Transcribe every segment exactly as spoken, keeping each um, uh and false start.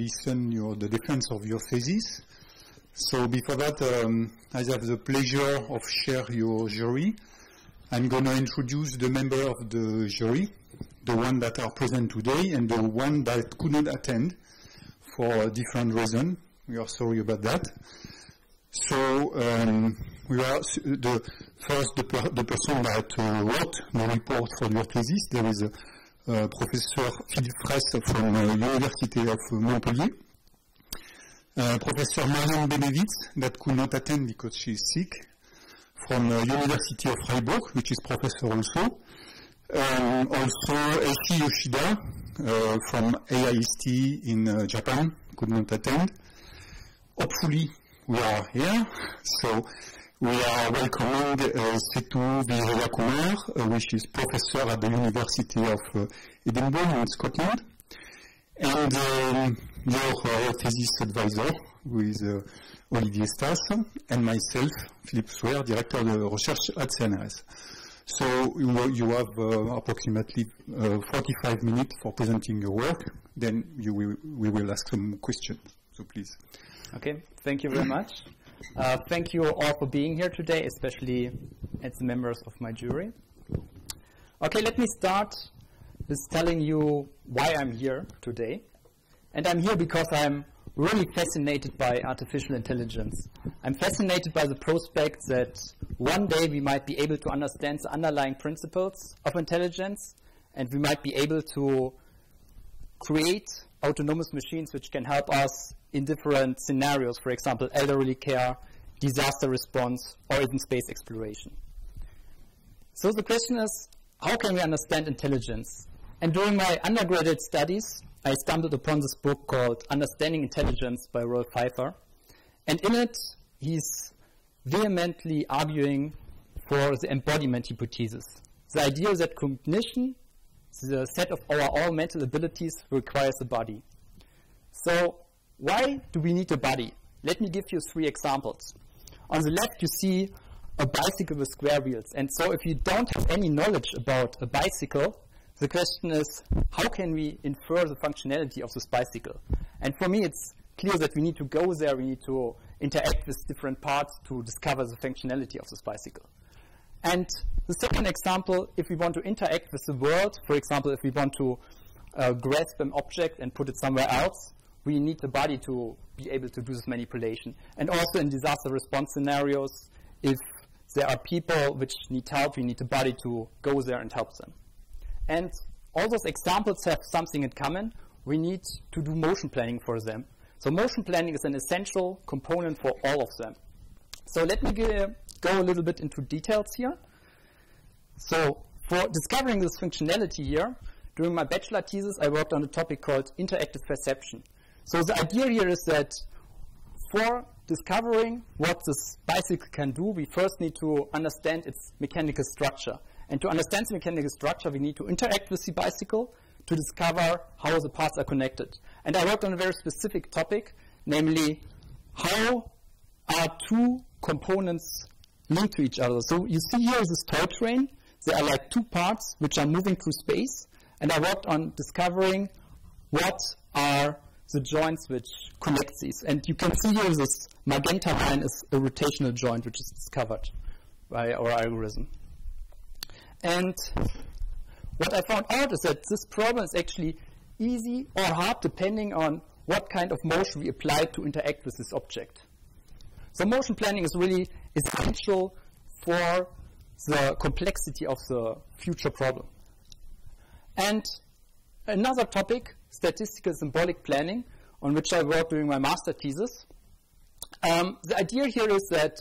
listen your the defense of your thesis. So before that, um, I have the pleasure of share your jury. I'm going to introduce the member of the jury, the one that are present today and the one that could not attend for a different reason. We are sorry about that. So um, we are the first the, per, the person that uh, wrote the report for your thesis. There is a uh, Professor Philippe Fraisse from the uh, University of Montpellier. Uh, Professor Marianne Benevitz, that could not attend because she is sick, from the uh, University of Freiburg, which is Professor also. Um, also, Eichi Yoshida uh, from A I S T in uh, Japan could not attend. Hopefully, we are here. So, we are welcoming uh, Sethu Vijayakumar, uh, which is Professor at the University of uh, Edinburgh in Scotland. And um, your uh, thesis advisor, who is uh, Olivier Stasse, and myself, Philippe Suer, Director of Research at C N R S. So you, you have uh, approximately uh, forty-five minutes for presenting your work. Then you will, we will ask some questions. So please. Okay, thank you very much. Uh, thank you all for being here today, especially as members of my jury. Okay, let me start is telling you why I'm here today. And I'm here because I'm really fascinated by artificial intelligence. I'm fascinated by the prospect that one day we might be able to understand the underlying principles of intelligence, and we might be able to create autonomous machines which can help us in different scenarios, for example, elderly care, disaster response, or even space exploration. So the question is, how can we understand intelligence? And during my undergraduate studies, I stumbled upon this book called Understanding Intelligence by Rolf Pfeiffer. And in it, he's vehemently arguing for the embodiment hypothesis, the idea that cognition, the set of our all mental abilities, requires a body. So why do we need a body? Let me give you three examples. On the left, you see a bicycle with square wheels. And so if you don't have any knowledge about a bicycle, the question is, how can we infer the functionality of this bicycle? And for me, it's clear that we need to go there. We need to interact with different parts to discover the functionality of this bicycle. And the second example, if we want to interact with the world, for example, if we want to uh, grasp an object and put it somewhere else, we need the body to be able to do this manipulation. And also in disaster response scenarios, if there are people which need help, we need the body to go there and help them. And all those examples have something in common. We need to do motion planning for them. So motion planning is an essential component for all of them. So let me go a little bit into details here. So for discovering this functionality here, during my bachelor thesis, I worked on a topic called interactive perception. So the idea here is that for discovering what this bicycle can do, we first need to understand its mechanical structure. And to understand the mechanical structure, we need to interact with the bicycle to discover how the parts are connected. And I worked on a very specific topic, namely how are two components linked to each other. So you see here this toy train. There are like two parts which are moving through space. And I worked on discovering what are the joints which connect these. And you can see here this magenta line is a rotational joint which is discovered by our algorithm. And what I found out is that this problem is actually easy or hard depending on what kind of motion we apply to interact with this object. So motion planning is really essential for the complexity of the future problem. And another topic, statistical symbolic planning, on which I worked during my master thesis. Um, the idea here is that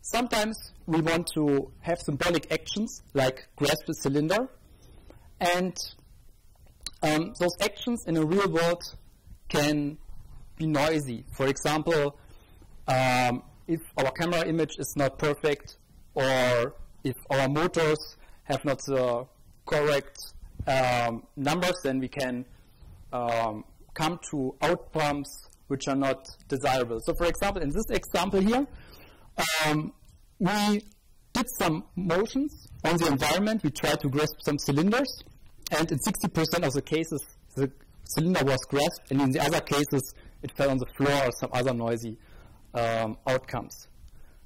sometimes we want to have symbolic actions like grasp the cylinder, and um, those actions in a real world can be noisy. For example, um, if our camera image is not perfect, or if our motors have not the correct um, numbers, then we can um, come to outcomes which are not desirable. So for example, in this example here, Um, we did some motions on the environment. We tried to grasp some cylinders, and in sixty percent of the cases, the cylinder was grasped, and in the other cases, it fell on the floor or some other noisy um, outcomes.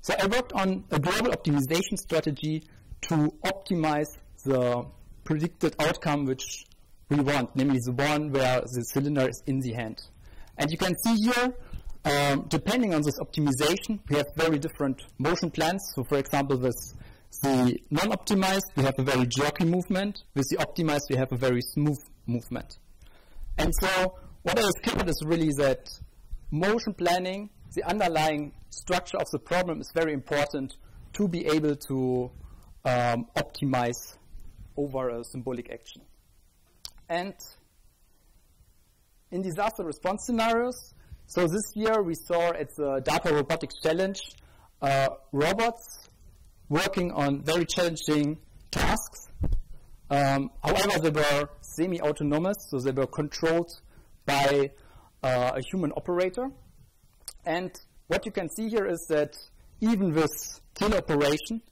So I worked on a global optimization strategy to optimize the predicted outcome which we want, namely the one where the cylinder is in the hand. And you can see here, um, depending on this optimization, we have very different motion plans. So for example, with the non-optimized, we have a very jerky movement. With the optimized, we have a very smooth movement. And so what I discovered is really that motion planning, the underlying structure of the problem, is very important to be able to um, optimize over a symbolic action. And in disaster response scenarios, so this year we saw at the DARPA Robotics Challenge uh, robots working on very challenging tasks. Um, however, they were semi-autonomous, so they were controlled by uh, a human operator. And what you can see here is that even with kill operation,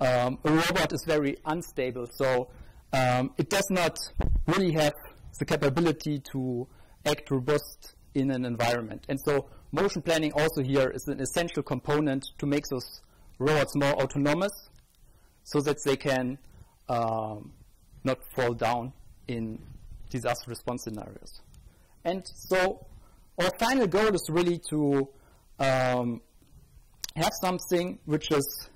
um, a robot is very unstable. So um, it does not really have the capability to act robust in an environment. And so motion planning also here is an essential component to make those robots more autonomous so that they can um, not fall down in disaster response scenarios. And so our final goal is really to um, have something which is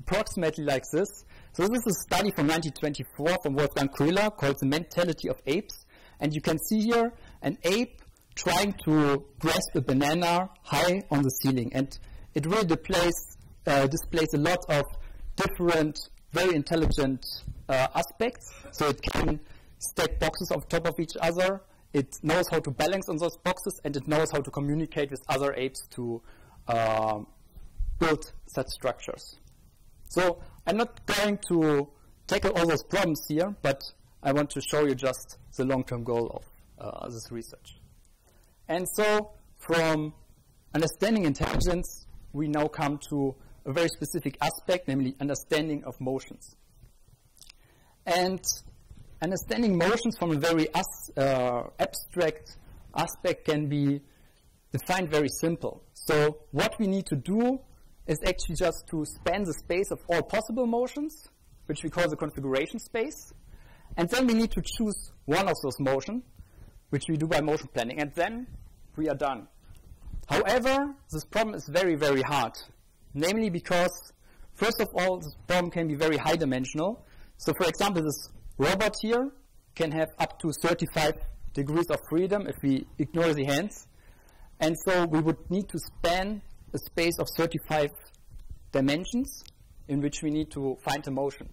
approximately like this. So this is a study from nineteen twenty-four from Wolfgang Köhler called The Mentality of Apes. And you can see here an ape trying to grasp a banana high on the ceiling. And it really displays, uh, displays a lot of different, very intelligent uh, aspects. So it can stack boxes on top of each other. It knows how to balance on those boxes, and it knows how to communicate with other apes to um, build such structures. So I'm not going to tackle all those problems here, but I want to show you just the long-term goal of uh, this research. And so from understanding intelligence, we now come to a very specific aspect, namely understanding of motions. And understanding motions from a very as, uh, abstract aspect can be defined very simple. So what we need to do is actually just to span the space of all possible motions, which we call the configuration space. And then we need to choose one of those motions, which we do by motion planning. And then we are done. However, this problem is very, very hard, namely because, first of all, this problem can be very high dimensional. So for example, this robot here can have up to thirty-five degrees of freedom if we ignore the hands. And so we would need to span a space of thirty-five dimensions in which we need to find a motion.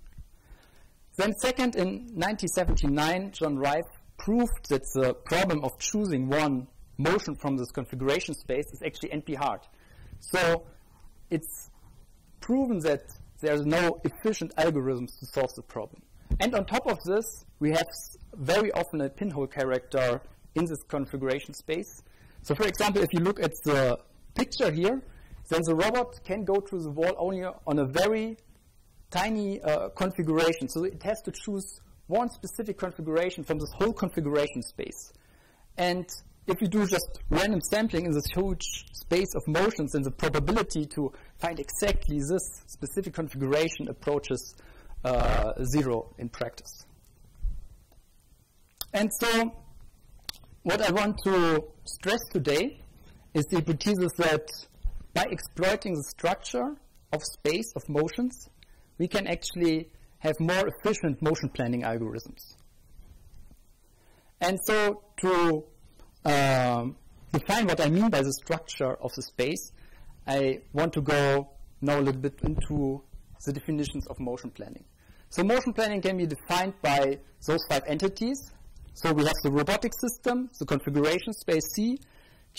Then second, in nineteen seventy-nine, John Rife proved that the problem of choosing one motion from this configuration space is actually N P-hard. So it's proven that there's no efficient algorithms to solve the problem. And on top of this, we have very often a pinhole character in this configuration space. So for example, if you look at the picture here, then the robot can go through the wall only on a very tiny uh, configuration. So it has to choose one specific configuration from this whole configuration space. And if you do just random sampling in this huge space of motions, then the probability to find exactly this specific configuration approaches Uh, zero in practice. And so what I want to stress today is the hypothesis that by exploiting the structure of space of motions, we can actually have more efficient motion planning algorithms. And so to um, define what I mean by the structure of the space, I want to go now a little bit into the definitions of motion planning. So motion planning can be defined by those five entities. So we have the robotic system, the configuration space C,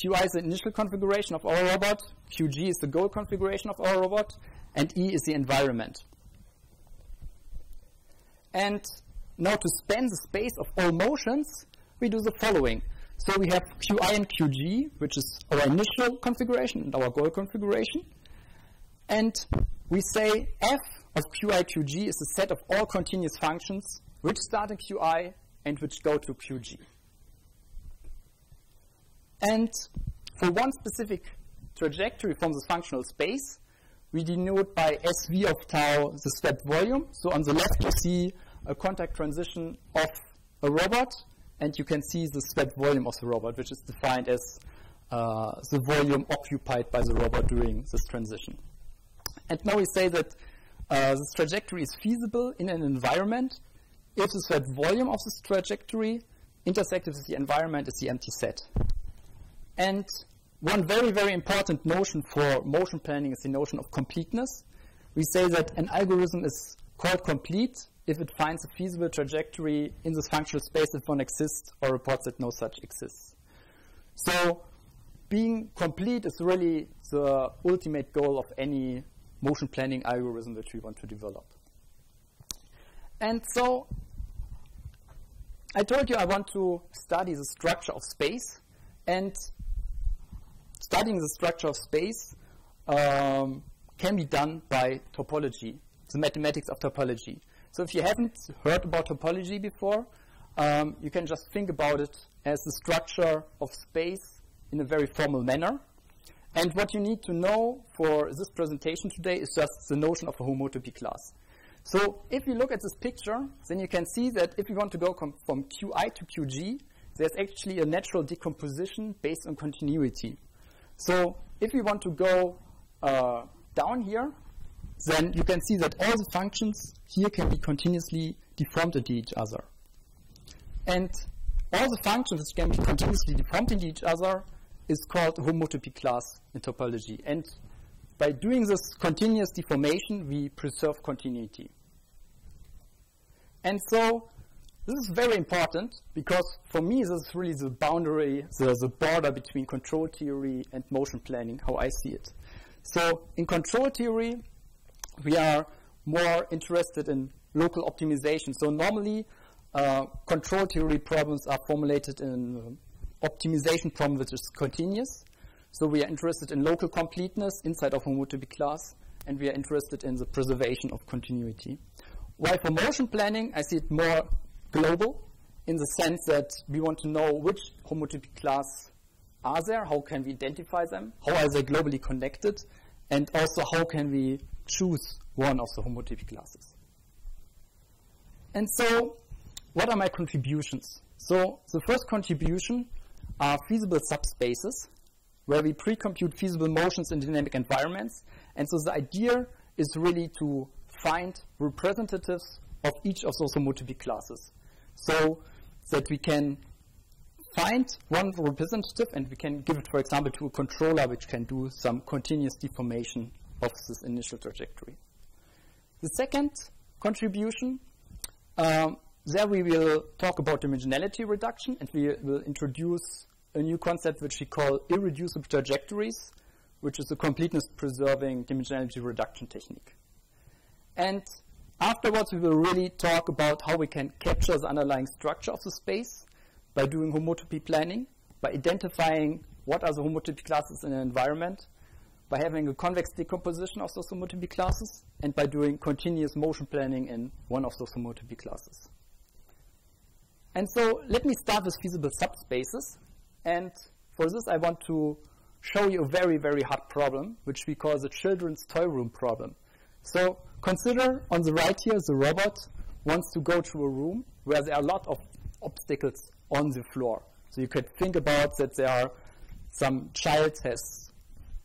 Q I is the initial configuration of our robot, Q G is the goal configuration of our robot, and E is the environment. And now to span the space of all motions, we do the following. So we have Q I and Q G, which is our initial configuration and our goal configuration. And we say F of Q I Q G is a set of all continuous functions which start in Q I and which go to Q G. And for one specific trajectory from this functional space, we denote by S V of tau the step volume. So on the left, you see a contact transition of a robot, and you can see the step volume of the robot, which is defined as uh, the volume occupied by the robot during this transition. And now we say that uh, this trajectory is feasible in an environment if the step volume of this trajectory intersected with the environment is the empty set. And one very, very important notion for motion planning is the notion of completeness. We say that an algorithm is called complete if it finds a feasible trajectory in this functional space if one exists or reports that no such exists. So being complete is really the ultimate goal of any motion planning algorithm that we want to develop. And so I told you I want to study the structure of space, and studying the structure of space um, can be done by topology, the mathematics of topology. So if you haven't heard about topology before, um, you can just think about it as the structure of space in a very formal manner. And what you need to know for this presentation today is just the notion of a homotopy class. So if you look at this picture, then you can see that if you want to go from Q I to Q G, there's actually a natural decomposition based on continuity. So if you want to go uh, down here, then you can see that all the functions here can be continuously deformed into each other. And all the functions which can be continuously deformed into each other is called homotopy class in topology. And by doing this continuous deformation, we preserve continuity. And so this is very important because for me this is really the boundary, the, the border between control theory and motion planning, how I see it. So in control theory, we are more interested in local optimization. So normally uh, control theory problems are formulated in uh, optimization problem which is continuous. So we are interested in local completeness inside of homotopy class, and we are interested in the preservation of continuity. While for motion planning, I see it more global, in the sense that we want to know which homotopy class are there, how can we identify them, how are they globally connected, and also how can we choose one of the homotopy classes. And so, what are my contributions? So, the first contribution are feasible subspaces, where we pre-compute feasible motions in dynamic environments. And so the idea is really to find representatives of each of those homotopy classes, so that we can find one representative and we can give it, for example, to a controller which can do some continuous deformation of this initial trajectory. The second contribution, um, there we will talk about dimensionality reduction, and we will introduce a new concept which we call irreducible trajectories, which is a completeness-preserving dimensionality reduction technique. And afterwards, we will really talk about how we can capture the underlying structure of the space by doing homotopy planning, by identifying what are the homotopy classes in an environment, by having a convex decomposition of those homotopy classes, and by doing continuous motion planning in one of those homotopy classes. And so let me start with feasible subspaces. And for this, I want to show you a very, very hard problem, which we call the children's toy room problem. So consider on the right here, the robot wants to go to a room where there are a lot of obstacles on the floor. So you could think about that there are some child has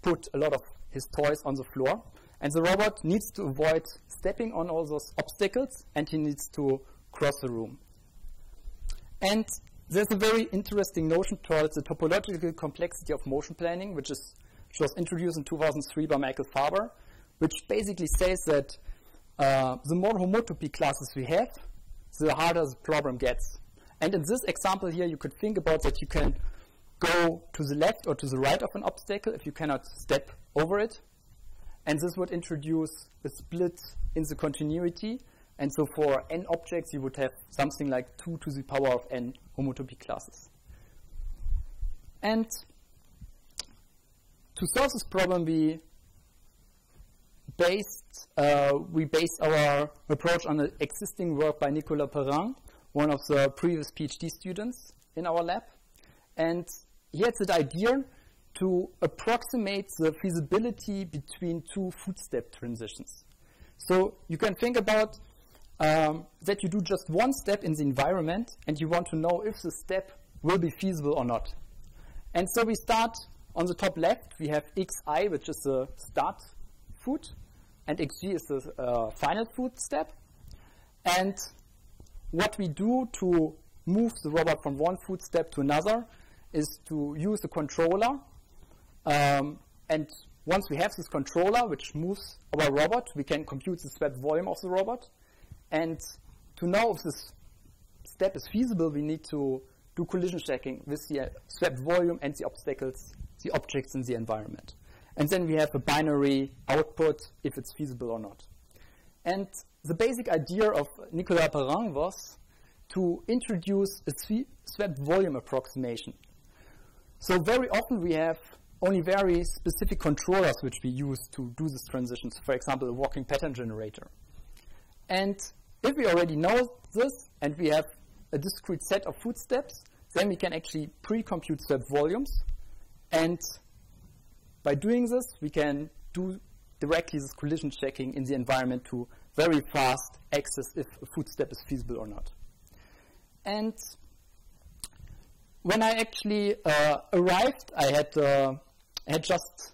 put a lot of his toys on the floor, and the robot needs to avoid stepping on all those obstacles, and he needs to cross the room. And there's a very interesting notion towards the topological complexity of motion planning, which is which was introduced in two thousand three by Michael Farber, which basically says that uh, the more homotopy classes we have, the harder the problem gets. And in this example here, you could think about that you can go to the left or to the right of an obstacle if you cannot step over it. And this would introduce a split in the continuity. And so for n objects, you would have something like two to the power of n homotopy classes. And to solve this problem, we based, uh, we based our approach on an existing work by Nicolas Perrin, one of the previous PhD students in our lab. And he had that idea to approximate the feasibility between two food step transitions. So you can think about um, that you do just one step in the environment and you want to know if the step will be feasible or not. And so we start on the top left, we have X I, which is the start food, and X G is the uh, final food step. And what we do to move the robot from one food step to another is to use a controller. Um, and once we have this controller, which moves our robot, we can compute the step volume of the robot. And to know if this step is feasible, we need to do collision checking with the step volume and the obstacles, the objects in the environment. And then we have a binary output if it's feasible or not. And the basic idea of Nicolas Perrin was to introduce a swept volume approximation. So very often we have only very specific controllers which we use to do these transitions, for example, a walking pattern generator. And if we already know this and we have a discrete set of food steps, then we can actually pre-compute step volumes. And by doing this, we can do directly this collision checking in the environment to very fast access if a food step is feasible or not. And when I actually uh, arrived, I had, uh, I had just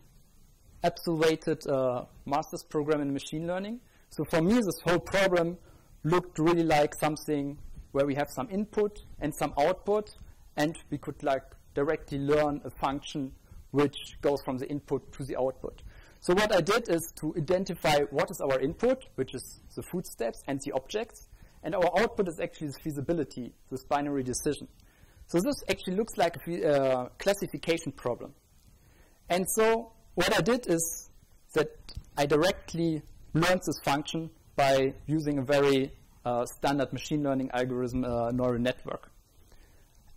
absolvated a master's program in machine learning. So for me, this whole problem looked really like something where we have some input and some output, and we could like directly learn a function which goes from the input to the output. So what I did is to identify what is our input, which is the food steps and the objects, and our output is actually this feasibility, this binary decision. So this actually looks like a uh, classification problem. And so what I did is that I directly learned this function by using a very uh, standard machine learning algorithm, uh, neural network.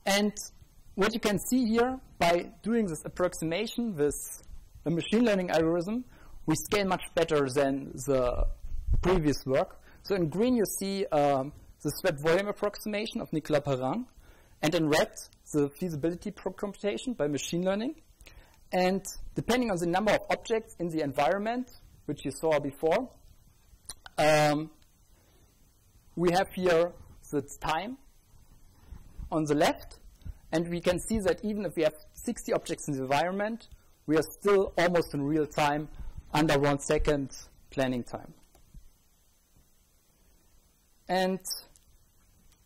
And what you can see here, by doing this approximation with a machine learning algorithm, we scale much better than the previous work. So in green you see um, the swept volume approximation of Nicolas Perrin, and in red the feasibility computation by machine learning. And depending on the number of objects in the environment, which you saw before, um, we have here the time on the left, and we can see that even if we have sixty objects in the environment, we are still almost in real time, under one second planning time. And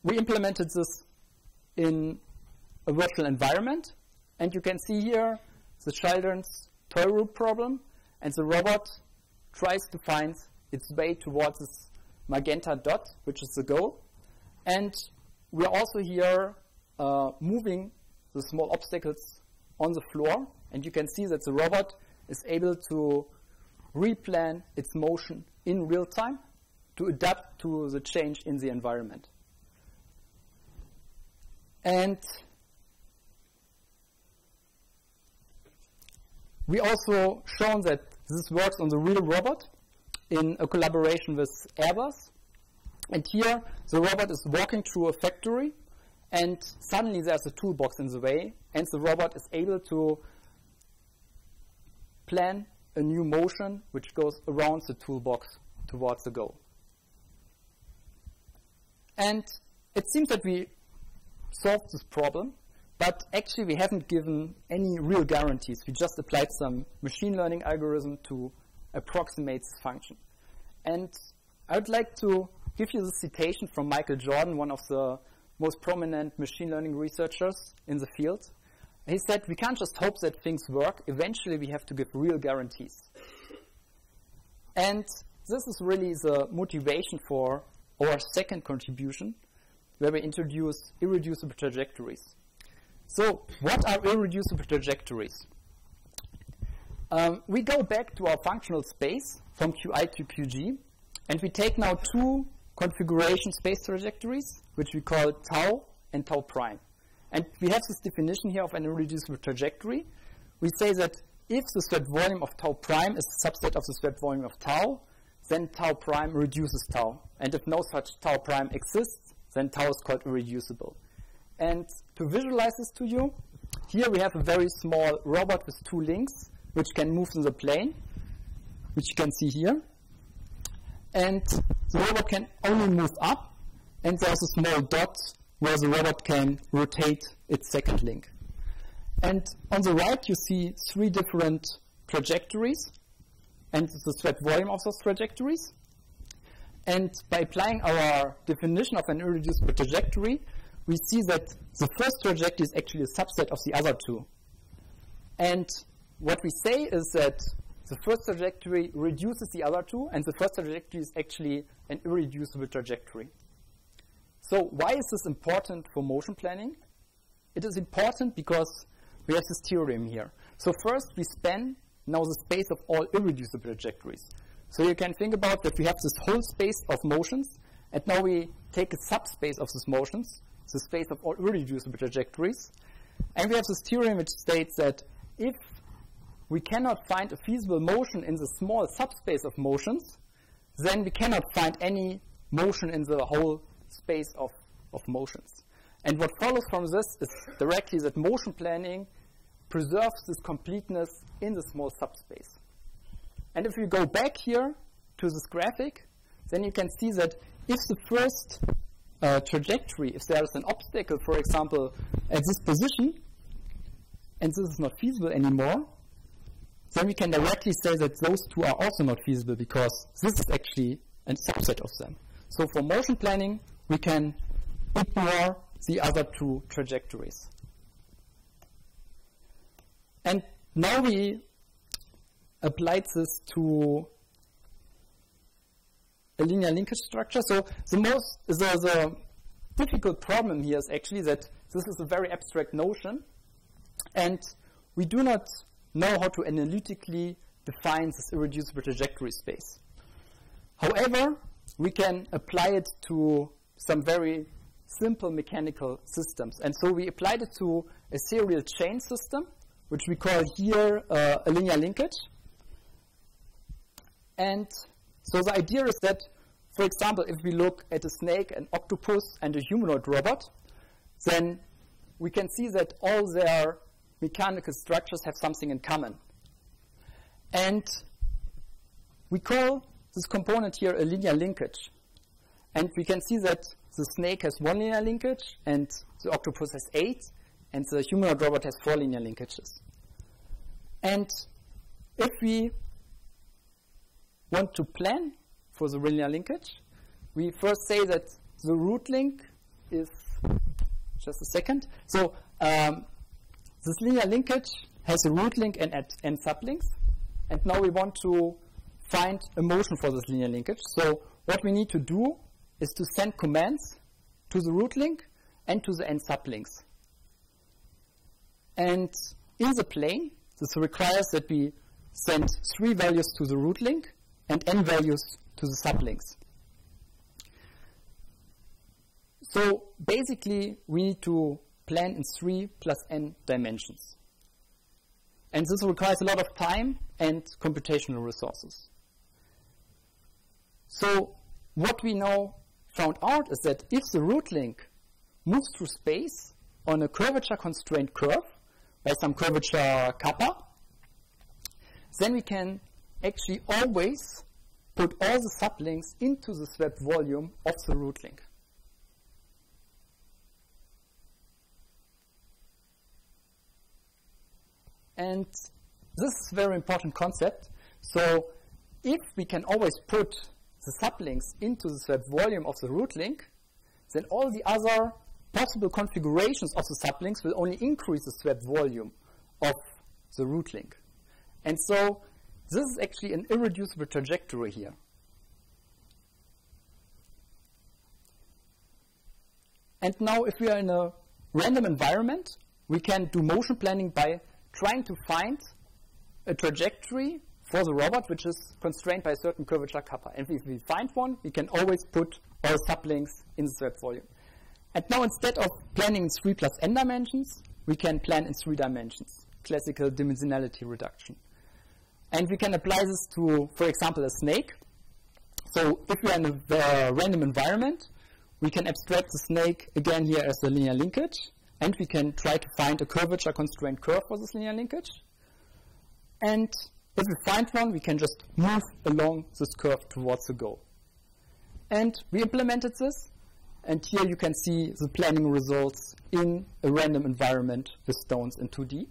we implemented this in a virtual environment. And you can see here the children's toy room problem. And the robot tries to find its way towards this magenta dot, which is the goal. And we are also here uh, moving the small obstacles on the floor. And you can see that the robot is able to replan its motion in real time to adapt to the change in the environment. And we also shown that this works on the real robot in a collaboration with Airbus. And here the robot is walking through a factory, and suddenly there's a toolbox in the way, and the robot is able to plan a new motion which goes around the toolbox towards the goal. And it seems that we solved this problem, but actually we haven't given any real guarantees. We just applied some machine learning algorithm to approximate this function. And I would like to give you this citation from Michael Jordan, one of the most prominent machine learning researchers in the field. He said, "We can't just hope that things work. Eventually, we have to give real guarantees." And this is really the motivation for our second contribution, where we introduce irreducible trajectories. So what are irreducible trajectories? Um, we go back to our functional space from Q I to Q G, and we take now two configuration space trajectories, which we call tau and tau prime. And we have this definition here of an irreducible trajectory. We say that if the swept volume of tau prime is a subset of the swept volume of tau, then tau prime reduces tau. And if no such tau prime exists, then tau is called irreducible. And to visualize this to you, Here we have a very small robot with two links, which can move in the plane, which you can see here. And the robot can only move up, and there's a small dot where the robot can rotate its second link. And on the right, you see three different trajectories, and the swept volume of those trajectories. And by applying our definition of an irreducible trajectory, we see that the first trajectory is actually a subset of the other two. And what we say is that the first trajectory reduces the other two, and the first trajectory is actually an irreducible trajectory. So why is this important for motion planning? It is important because we have this theorem here. So first, we span now the space of all irreducible trajectories. So you can think about that we have this whole space of motions, and now we take a subspace of these motions, the space of all irreducible trajectories. And we have this theorem which states that if we cannot find a feasible motion in the small subspace of motions, then we cannot find any motion in the whole space of, of motions. And what follows from this is directly that motion planning preserves this completeness in the small subspace. And if we go back here to this graphic, then you can see that if the first uh, trajectory, if there is an obstacle, for example, at this position, and this is not feasible anymore, then we can directly say that those two are also not feasible because this is actually a subset of them. So for motion planning, we can ignore the other two trajectories. And now we applied this to a linear linkage structure. So the most the, the difficult problem here is actually that this is a very abstract notion, and we do not know how to analytically define this irreducible trajectory space. However, we can apply it to some very simple mechanical systems. And so we applied it to a serial chain system, which we call here uh, a linear linkage. And so the idea is that, for example, if we look at a snake, an octopus, and a humanoid robot, then we can see that all their mechanical structures have something in common. And we call this component here a linear linkage. And we can see that the snake has one linear linkage, and the octopus has eight, and the humanoid robot has four linear linkages. And if we want to plan for the linear linkage, we first say that the root link is, just a second, so um, this linear linkage has a root link and n sublinks, and now we want to find a motion for this linear linkage. So what we need to do is to send commands to the root link and to the n sublinks. And in the plane, this requires that we send three values to the root link and n values to the sublinks. So basically, we need to plan in three plus n dimensions. And this requires a lot of time and computational resources. So what we now found out is that if the root link moves through space on a curvature-constrained curve by some curvature kappa, then we can actually always put all the sublinks into the swept volume of the root link. And this is a very important concept. So if we can always put the sublinks into the swept volume of the root link, then all the other possible configurations of the sublinks will only increase the swept volume of the root link. And so this is actually an irreducible trajectory here. And now if we are in a random environment, we can do motion planning by trying to find a trajectory for the robot which is constrained by a certain curvature kappa. And if we find one, we can always put all sublinks in the swept volume. And now instead of planning in three plus n dimensions, we can plan in three dimensions, classical dimensionality reduction. And we can apply this to, for example, a snake. So if we are in a uh, random environment, we can abstract the snake again here as a linear linkage and we can try to find a curvature constrained curve for this linear linkage. And if we find one, we can just move along this curve towards the goal. And we implemented this, and here you can see the planning results in a random environment with stones in two D.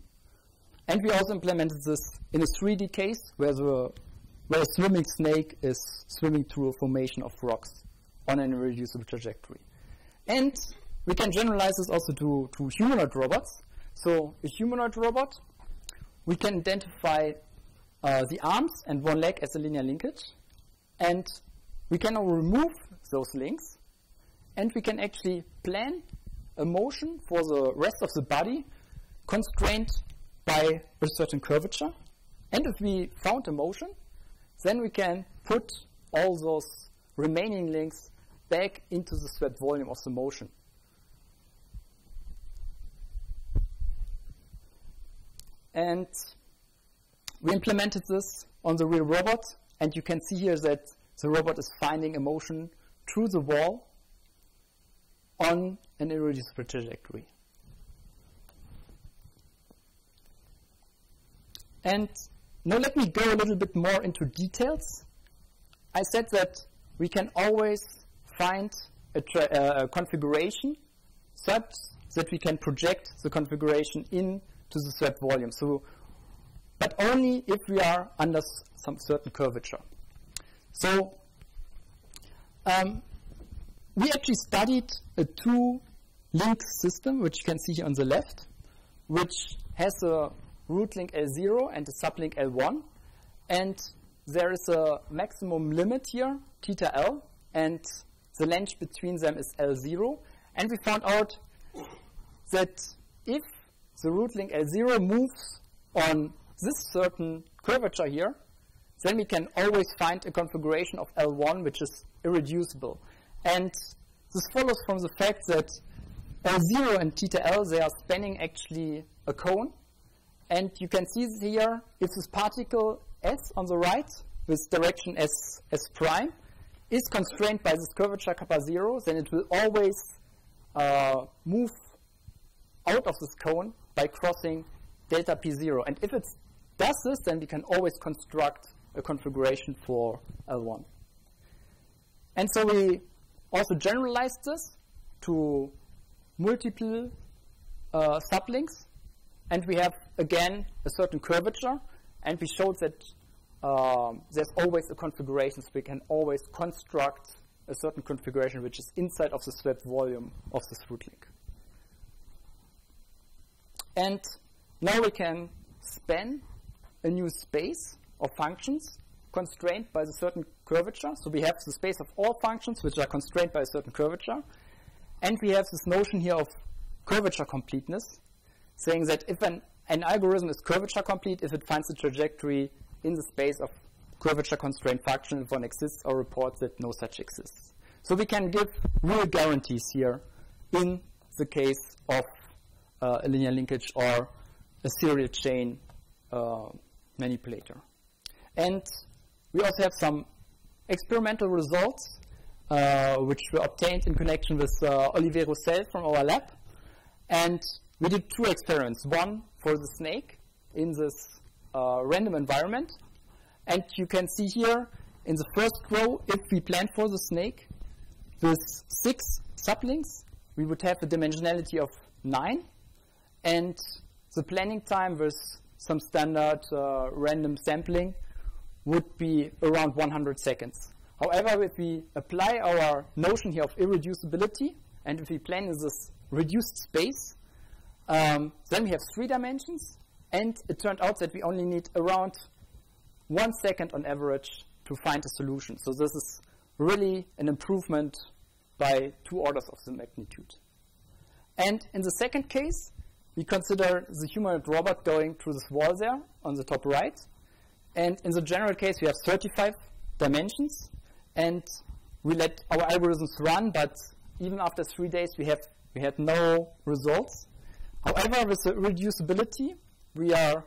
And we also implemented this in a three D case where, the, where a swimming snake is swimming through a formation of rocks on an irreducible trajectory. And we can generalize this also to, to humanoid robots. So a humanoid robot, we can identify uh, the arms and one leg as a linear linkage. And we can now remove those links. And we can actually plan a motion for the rest of the body constrained by a certain curvature. And if we found a motion, then we can put all those remaining links back into the swept volume of the motion. And we implemented this on the real robot, and you can see here that the robot is finding a motion through the wall on an irreducible trajectory. And now let me go a little bit more into details. I said that we can always find a, tra uh, a configuration such that we can project the configuration into the swept volume. So, but only if we are under some certain curvature. So um, we actually studied a two-link system, which you can see here on the left, which has a root link L zero and a sublink L one, and there is a maximum limit here, theta L, and the length between them is L zero, and we found out that if the root link L zero moves on this certain curvature here, then we can always find a configuration of L one which is irreducible. And this follows from the fact that L zero and theta L, they are spanning actually a cone. And you can see here, if this particle S on the right, with direction S, S prime, is constrained by this curvature kappa zero, then it will always uh, move out of this cone by crossing delta P zero. And if it does this, then we can always construct a configuration for L one. And so we also generalized this to multiple uh, sublinks. And we have, again, a certain curvature, and we showed that um, there's always a configuration, so we can always construct a certain configuration which is inside of the swept volume of this root link. And now we can span a new space of functions constrained by the certain curvature. So we have the space of all functions which are constrained by a certain curvature. And we have this notion here of curvature completeness, saying that if an, an algorithm is curvature complete, if it finds a trajectory in the space of curvature constrained function, if one exists or reports that no such exists. So we can give real guarantees here in the case of uh, a linear linkage or a serial chain uh, manipulator. And we also have some experimental results uh, which were obtained in connection with uh, Olivier Roussel from our lab. And we did two experiments, one for the snake in this uh, random environment. And you can see here in the first row, if we plan for the snake with six sublinks, we would have a dimensionality of nine. And the planning time with some standard uh, random sampling would be around one hundred seconds. However, if we apply our notion here of irreducibility, and if we plan in this reduced space, Um, then we have three dimensions, and it turned out that we only need around one second on average to find a solution. So this is really an improvement by two orders of the magnitude. And in the second case, we consider the humanoid robot going through this wall there on the top right. And in the general case, we have thirty-five dimensions, and we let our algorithms run, but even after three days, we, have, we had no results. However, with the reducibility, we are,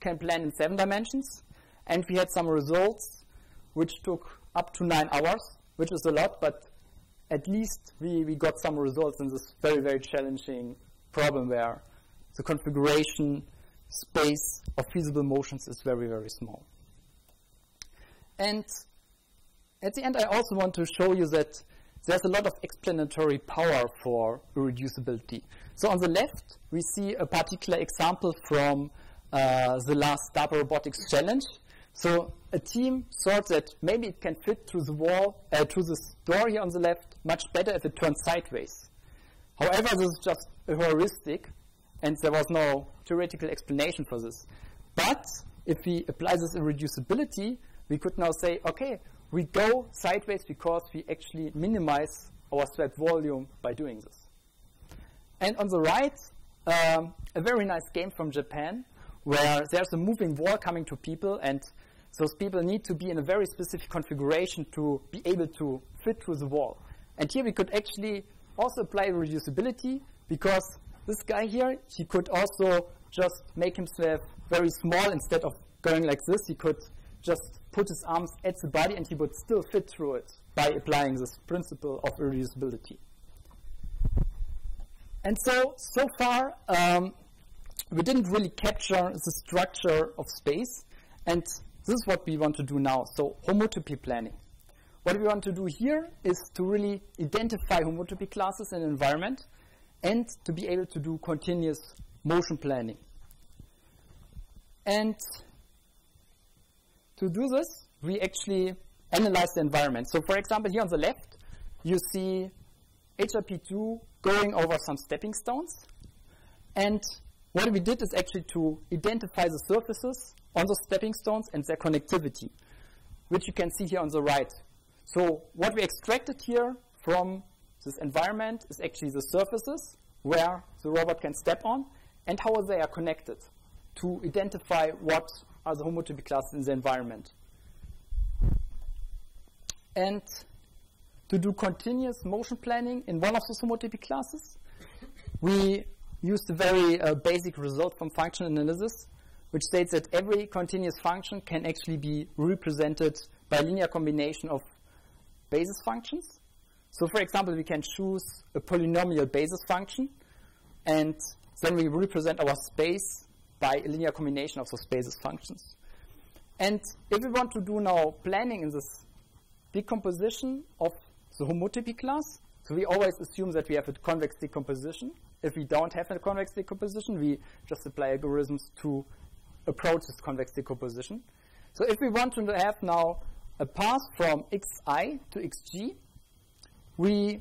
can plan in seven dimensions, and we had some results which took up to nine hours, which is a lot, but at least we, we got some results in this very, very challenging problem where the configuration space of feasible motions is very, very small. And at the end, I also want to show you that there's a lot of explanatory power for irreducibility. So on the left, we see a particular example from uh, the last DARPA Robotics Challenge. So a team thought that maybe it can fit through the wall, uh, through this door here on the left, much better if it turns sideways. However, this is just a heuristic, and there was no theoretical explanation for this. But if we apply this irreducibility, we could now say, okay, we go sideways because we actually minimize our swept volume by doing this. And on the right, um, a very nice game from Japan, where there's a moving wall coming to people, and those people need to be in a very specific configuration to be able to fit through the wall. And here we could actually also apply reducibility, because this guy here, he could also just make himself very small. Instead of going like this, he could just put his arms at the body and he would still fit through it by applying this principle of irreducibility. And so, so far, um, we didn't really capture the structure of space, and this is what we want to do now, so homotopy planning. What we want to do here is to really identify homotopy classes in an environment and to be able to do continuous motion planning. And to do this, we actually analyze the environment. So for example, here on the left, you see H R P two going over some stepping stones. And what we did is actually to identify the surfaces on the stepping stones and their connectivity, which you can see here on the right. So what we extracted here from this environment is actually the surfaces where the robot can step on and how they are connected to identify what are the homotopy classes in the environment. And to do continuous motion planning in one of those homotopy classes, we used a very uh, basic result from function analysis, which states that every continuous function can actually be represented by a linear combination of basis functions. So for example, we can choose a polynomial basis function, and then we represent our space by a linear combination of those basis functions. And if we want to do now planning in this decomposition of the homotopy class, so we always assume that we have a convex decomposition. If we don't have a convex decomposition, we just apply algorithms to approach this convex decomposition. So if we want to have now a path from xi to xg, we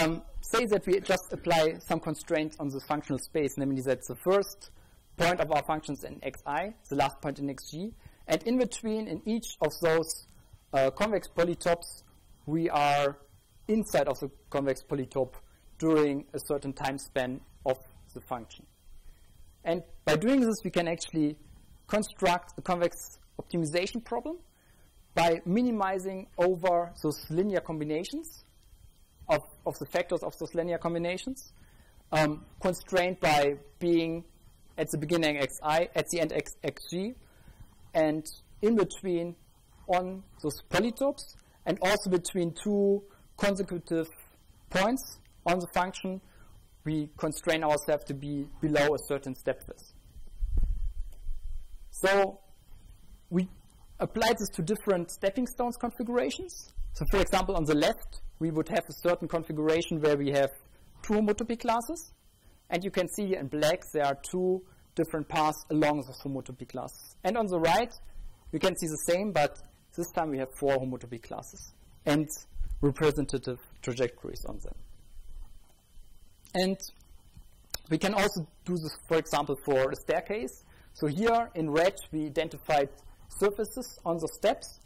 um, say that we just apply some constraints on this functional space, namely that the first point of our functions in xi, the last point in xg, and in between, in each of those uh, convex polytopes, we are inside of the convex polytope during a certain time span of the function. And by doing this, we can actually construct a convex optimization problem by minimizing over those linear combinations of, of the factors of those linear combinations, um, constrained by being at the beginning xi, at the end xg, and in between on those polytopes, and also between two consecutive points on the function, we constrain ourselves to be below a certain step width. So we applied this to different stepping stones configurations. So for example, on the left, we would have a certain configuration where we have two homotopy classes. And you can see here in black, there are two different paths along those homotopy classes. And on the right, you can see the same, but this time we have four homotopy classes and representative trajectories on them. And we can also do this, for example, for a staircase. So here in red, we identified surfaces on the steps,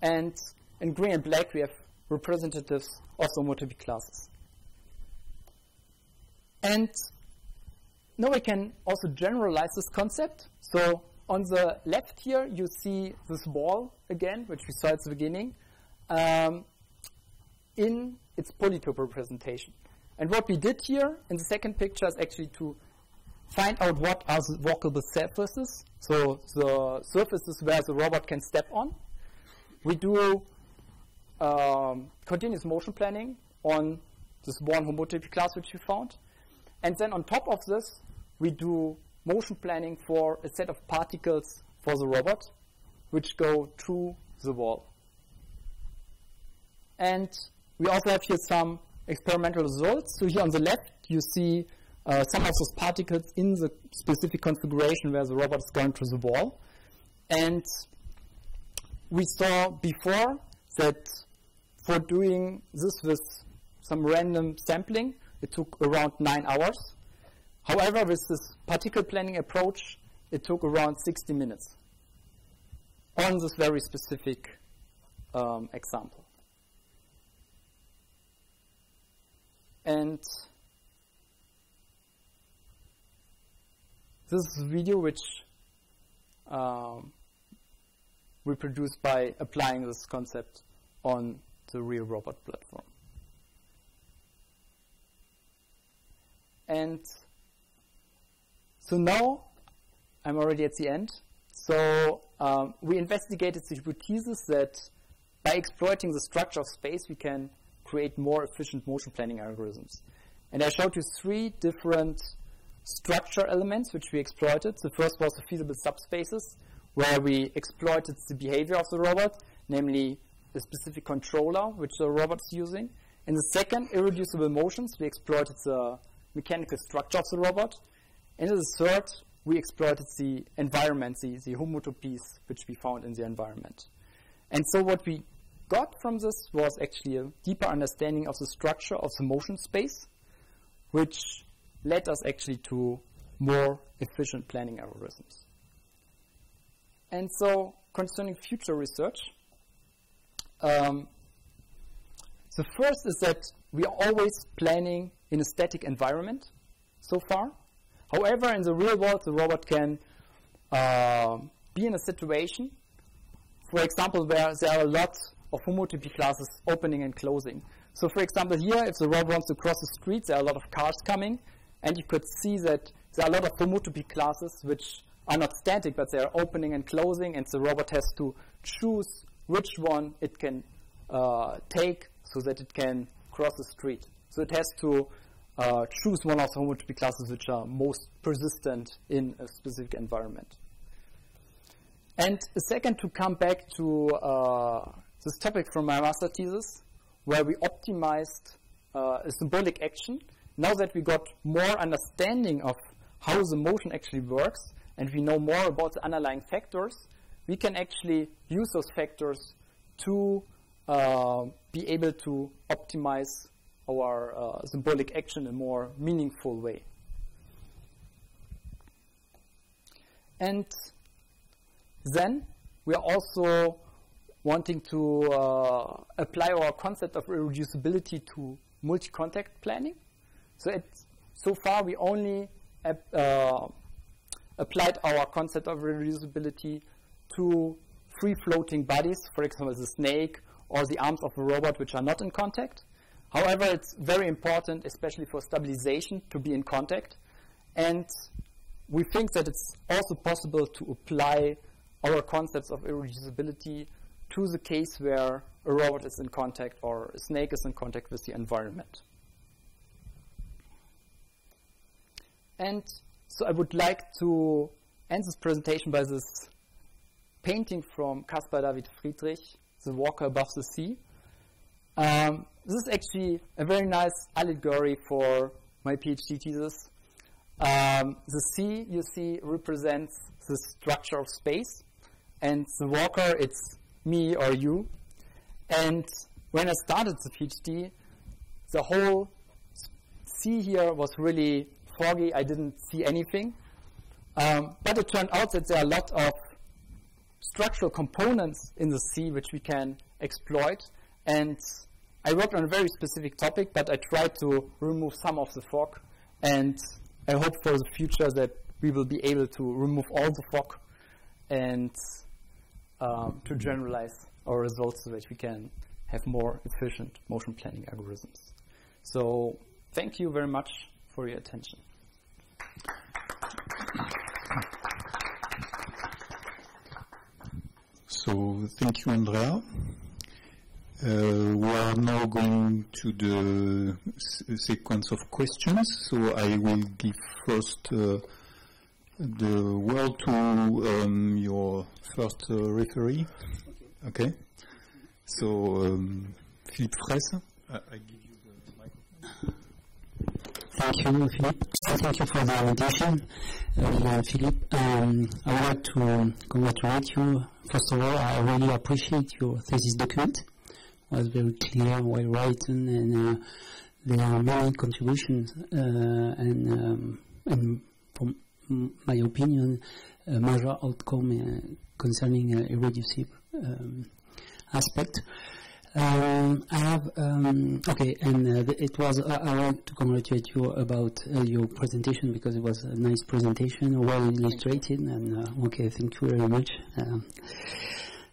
and in green and black, we have representatives of the homotopy classes. And now we can also generalize this concept. So on the left here, you see this wall again, which we saw at the beginning, um, in its polytope representation. And what we did here in the second picture is actually to find out what are the walkable surfaces, so the surfaces where the robot can step on. We do um, continuous motion planning on this one homotopy class which we found. And then on top of this, we do motion planning for a set of particles for the robot, which go through the wall. And we also have here some experimental results. So here on the left, you see uh, some of those particles in the specific configuration where the robot is going through the wall. And we saw before that for doing this with some random sampling, it took around nine hours. However, with this particle planning approach, it took around sixty minutes on this very specific um, example. And this is a video which um, we produced by applying this concept on the real robot platform. And so now I'm already at the end. So um, we investigated the hypothesis that by exploiting the structure of space, we can create more efficient motion planning algorithms. And I showed you three different structure elements which we exploited. The first was the feasible subspaces, where we exploited the behavior of the robot, namely a specific controller which the robot's using. And the second, irreducible motions, we exploited the mechanical structure of the robot. And in the third, we exploited the environment, the, the homotopies which we found in the environment. And so what we got from this was actually a deeper understanding of the structure of the motion space, which led us actually to more efficient planning algorithms. And so concerning future research, um, the first is that we are always planning in a static environment so far. However, in the real world, the robot can uh, be in a situation, for example, where there are a lot of homotopy classes opening and closing. So for example, here, if the robot wants to cross the street, there are a lot of cars coming, and you could see that there are a lot of homotopy classes which are not static, but they are opening and closing, and the robot has to choose which one it can uh, take so that it can cross the street. So it has to Uh, choose one of the homotopy classes which are most persistent in a specific environment. And a second, to come back to uh, this topic from my master thesis, where we optimized uh, a symbolic action. Now that we got more understanding of how the motion actually works, and we know more about the underlying factors, we can actually use those factors to uh, be able to optimize our uh, symbolic action in a more meaningful way. And then we are also wanting to uh, apply our concept of irreducibility to multi-contact planning. So it's, so far we only ap uh, applied our concept of irreducibility to free-floating bodies, for example the snake or the arms of a robot which are not in contact. However, it's very important, especially for stabilization, to be in contact. And we think that it's also possible to apply our concepts of irreducibility to the case where a robot is in contact or a snake is in contact with the environment. And so I would like to end this presentation by this painting from Caspar David Friedrich, The Walker Above the Sea. Um, This is actually a very nice allegory for my PhD thesis. Um, the sea, you see, represents the structure of space, and the walker, it's me or you. And when I started the PhD, the whole sea here was really foggy. I didn't see anything. Um, but it turned out that there are a lot of structural components in the sea which we can exploit. And I worked on a very specific topic, but I tried to remove some of the fog, and I hope for the future that we will be able to remove all the fog and um, to generalize our results so that we can have more efficient motion planning algorithms. So thank you very much for your attention. So thank you, Andrea. Uh, we are now going to the sequence of questions, so I will give first uh, the word to um, your first uh, referee. Okay. Okay. So, um, Philippe Fraisse. I, I give you the microphone. Thank you, Philippe. Thank you for the invitation, uh, Philippe. Um, I would like to congratulate you. First of all, I really appreciate your thesis document. It was very clear, well written, and uh, there are many contributions. Uh, and, um, and from my opinion, a major outcome uh, concerning uh, irreducible um, aspect. Um, I have um, okay, and uh, it was. Uh, I want to congratulate you about uh, your presentation, because it was a nice presentation, well illustrated, and uh, okay, thank you very much. Uh,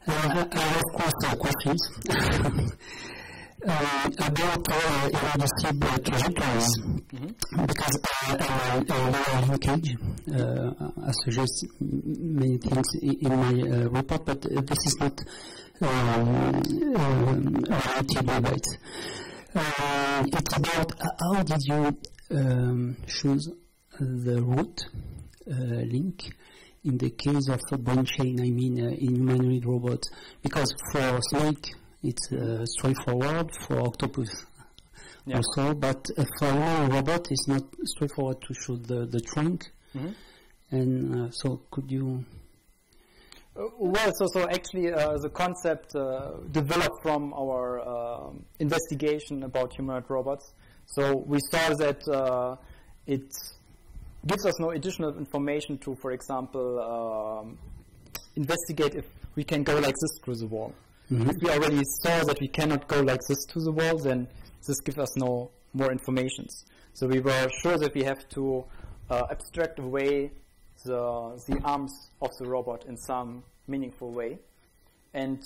uh, I have questions, questions. Uh, about uh, irreducible trajectories, mm-hmm. because uh, uh, uh, linkage, uh, I suggest many things in my uh, report, but uh, this is not related um, it. Uh, it's about how did you um, choose the route uh, link in the case of a brain chain, I mean uh, in humanoid robots, because for snake, it's uh, straightforward, for octopus yeah. also, but uh, for a robot it's not straightforward to show the, the trunk, mm-hmm. and uh, so could you... Uh, well, so, so actually uh, the concept uh, developed from our uh, investigation about humanoid robots, so we saw that uh, it gives us no additional information to, for example, um, investigate if we can go like this through the wall. Mm-hmm. If we already saw that we cannot go like this to the wall, then this gives us no more information. So we were sure that we have to uh, abstract away the, the arms of the robot in some meaningful way. And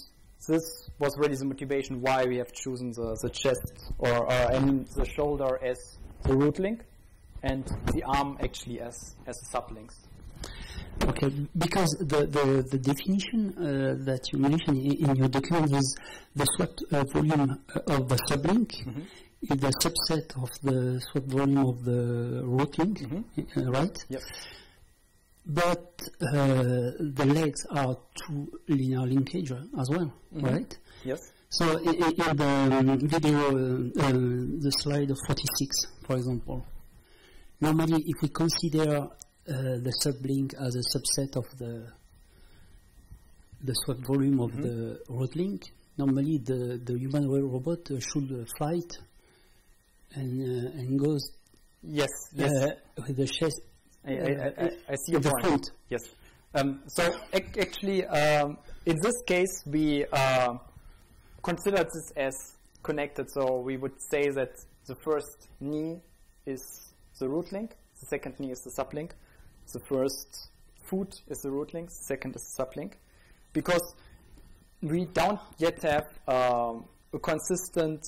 this was really the motivation why we have chosen the, the chest or, or I mean the shoulder as the root link and the arm actually as, as the sublinks. Okay, because the, the, the definition uh, that you mentioned in your document is the swept uh, volume of the sublink mm-hmm. is the subset of the swept volume of the root link, mm-hmm. uh, right? Yes. But uh, the legs are two linear linkage as well, mm-hmm. right? Yes. So in, in the video, uh, the slide of forty-six, for example, normally if we consider Uh, the sublink as a subset of the the swept volume of mm-hmm. the root link. Normally, the the human robot uh, should uh, fly it and uh, and goes yes yes uh, with the chest. I, I, I, I see your point. Front. Yes. Um, so ac actually, um, in this case, we uh, consider this as connected. So we would say that the first knee is the root link. The second knee is the sublink. The first foot is the root link, the second is the sublink, because we don't yet have um, a consistent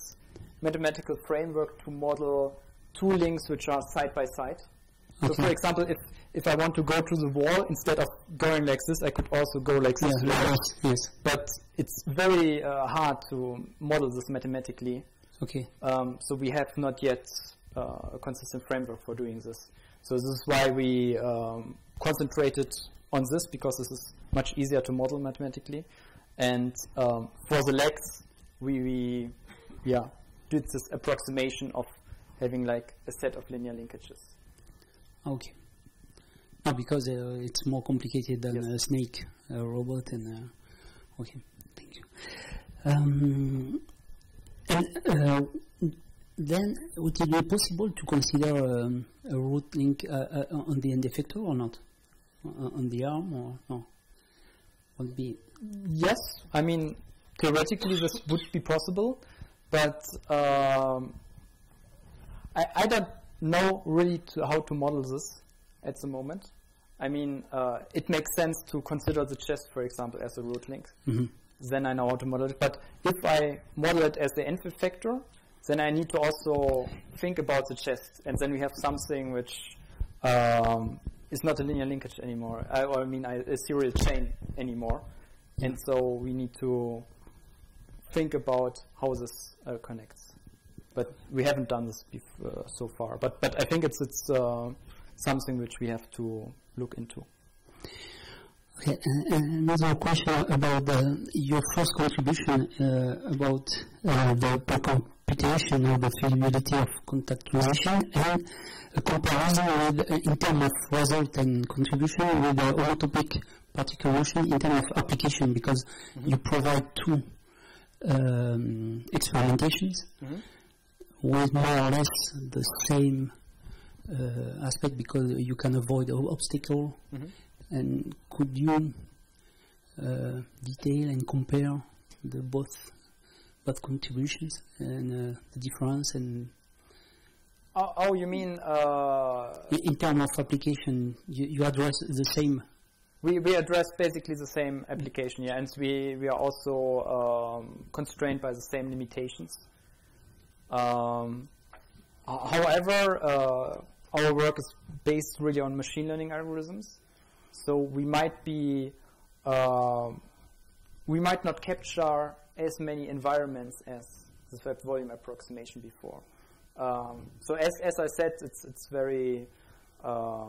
mathematical framework to model two links which are side by side. Okay. So, for example, if, if I want to go to the wall, instead of going like this, I could also go like this. Yeah, yes. But it's very uh, hard to model this mathematically. Okay. Um, so we have not yet uh, a consistent framework for doing this. So this is why we um, concentrated on this, because this is much easier to model mathematically. And um, for the legs, we, we yeah, did this approximation of having like a set of linear linkages. Okay. No, because uh, it's more complicated than yes. a snake, a robot, and uh, okay, thank you. Um, and. Uh, Then, would it be possible to consider um, a root link uh, uh, on the end effector or not? Uh, on the arm or no? Would be yes, I mean, theoretically this would be possible, but um, I, I don't know really to how to model this at the moment. I mean, uh, it makes sense to consider the chest, for example, as a root link. Mm-hmm. Then I know how to model it, but if I model it as the end effector, then I need to also think about the chest, and then we have something which um, is not a linear linkage anymore. I, I mean, I, a serial chain anymore, and so we need to think about how this uh, connects. But we haven't done this before, uh, so far. But but I think it's it's uh, something which we have to look into. Okay, another question about the, your first contribution uh, about uh, the computation of the fidelity of contactuation and a comparison with, uh, in terms of result and contribution with the holotopic particulation in terms of application, because mm-hmm. you provide two um, experimentations mm-hmm. with more or less the same uh, aspect, because you can avoid obstacle. Mm-hmm. And could you uh, detail and compare the both both contributions and uh, the difference? And oh, oh you mean uh, in terms of application, you, you address the same. We we address basically the same application, yeah, and we we are also um, constrained by the same limitations. Um, however, uh, our work is based really on machine learning algorithms. So we might be, uh, we might not capture as many environments as the Fab volume approximation before. Um, so as as I said, it's it's very, uh,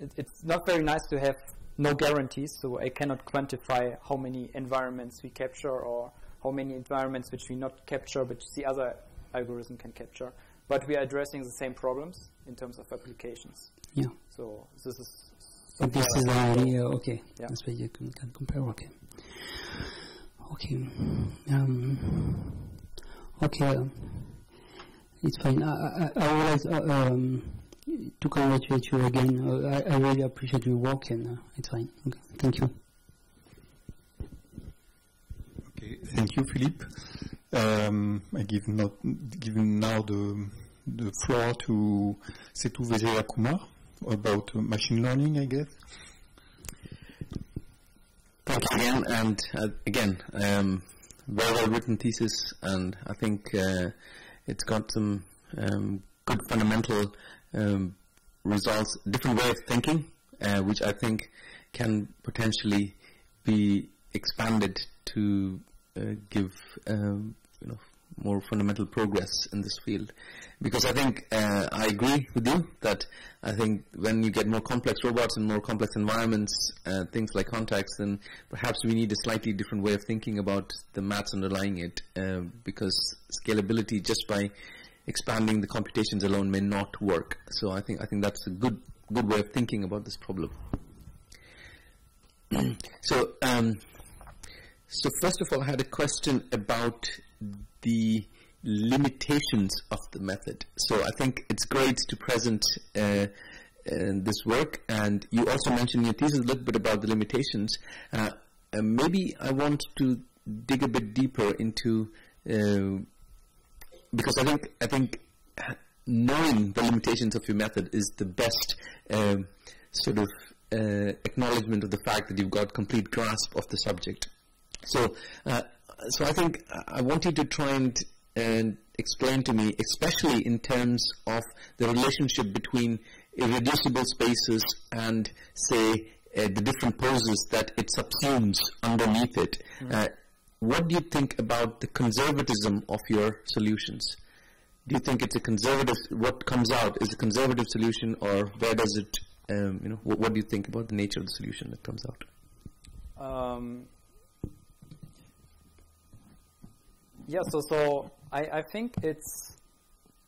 it, it's not very nice to have no guarantees. So I cannot quantify how many environments we capture or how many environments which we not capture, but the other algorithm can capture. But we are addressing the same problems in terms of applications. Yeah. So this is. So this is already uh, okay. Yeah. That's where you can, can compare. Okay. Okay. Um, okay. It's fine. I, I, I realize uh, um, to congratulate you again. Uh, I, I really appreciate your work, and uh, it's fine. Okay. Thank you. Okay. Thank you, Philippe. Um, I give not giving now the the floor to Sethu Vijayakumar about uh, machine learning, I guess. Thanks again, and uh, again, um, very well written thesis, and I think uh, it's got some um, good fundamental um, results, different way of thinking, uh, which I think can potentially be expanded to uh, give um, you know, more fundamental progress in this field. Because I think uh, I agree with you that I think when you get more complex robots and more complex environments, uh, things like contacts, then perhaps we need a slightly different way of thinking about the maths underlying it, uh, because scalability just by expanding the computations alone may not work. So I think I think that's a good good way of thinking about this problem. So um, so first of all, I had a question about the limitations of the method. So I think it's great to present uh, uh, this work, and you also mentioned in your thesis a little bit about the limitations. Uh, uh, maybe I want to dig a bit deeper into, uh, because I think I think knowing the limitations of your method is the best uh, sort of uh, acknowledgement of the fact that you've got complete grasp of the subject. So uh, so I think I want you to try and and explain to me, especially in terms of the relationship between irreducible spaces and, say, uh, the different poses that it subsumes underneath it. Mm-hmm. uh, what do you think about the conservatism of your solutions? Do you think it's a conservative, what comes out is a conservative solution, or where does it, um, you know, what, what do you think about the nature of the solution that comes out? Um. Yeah, so, so I, I think it's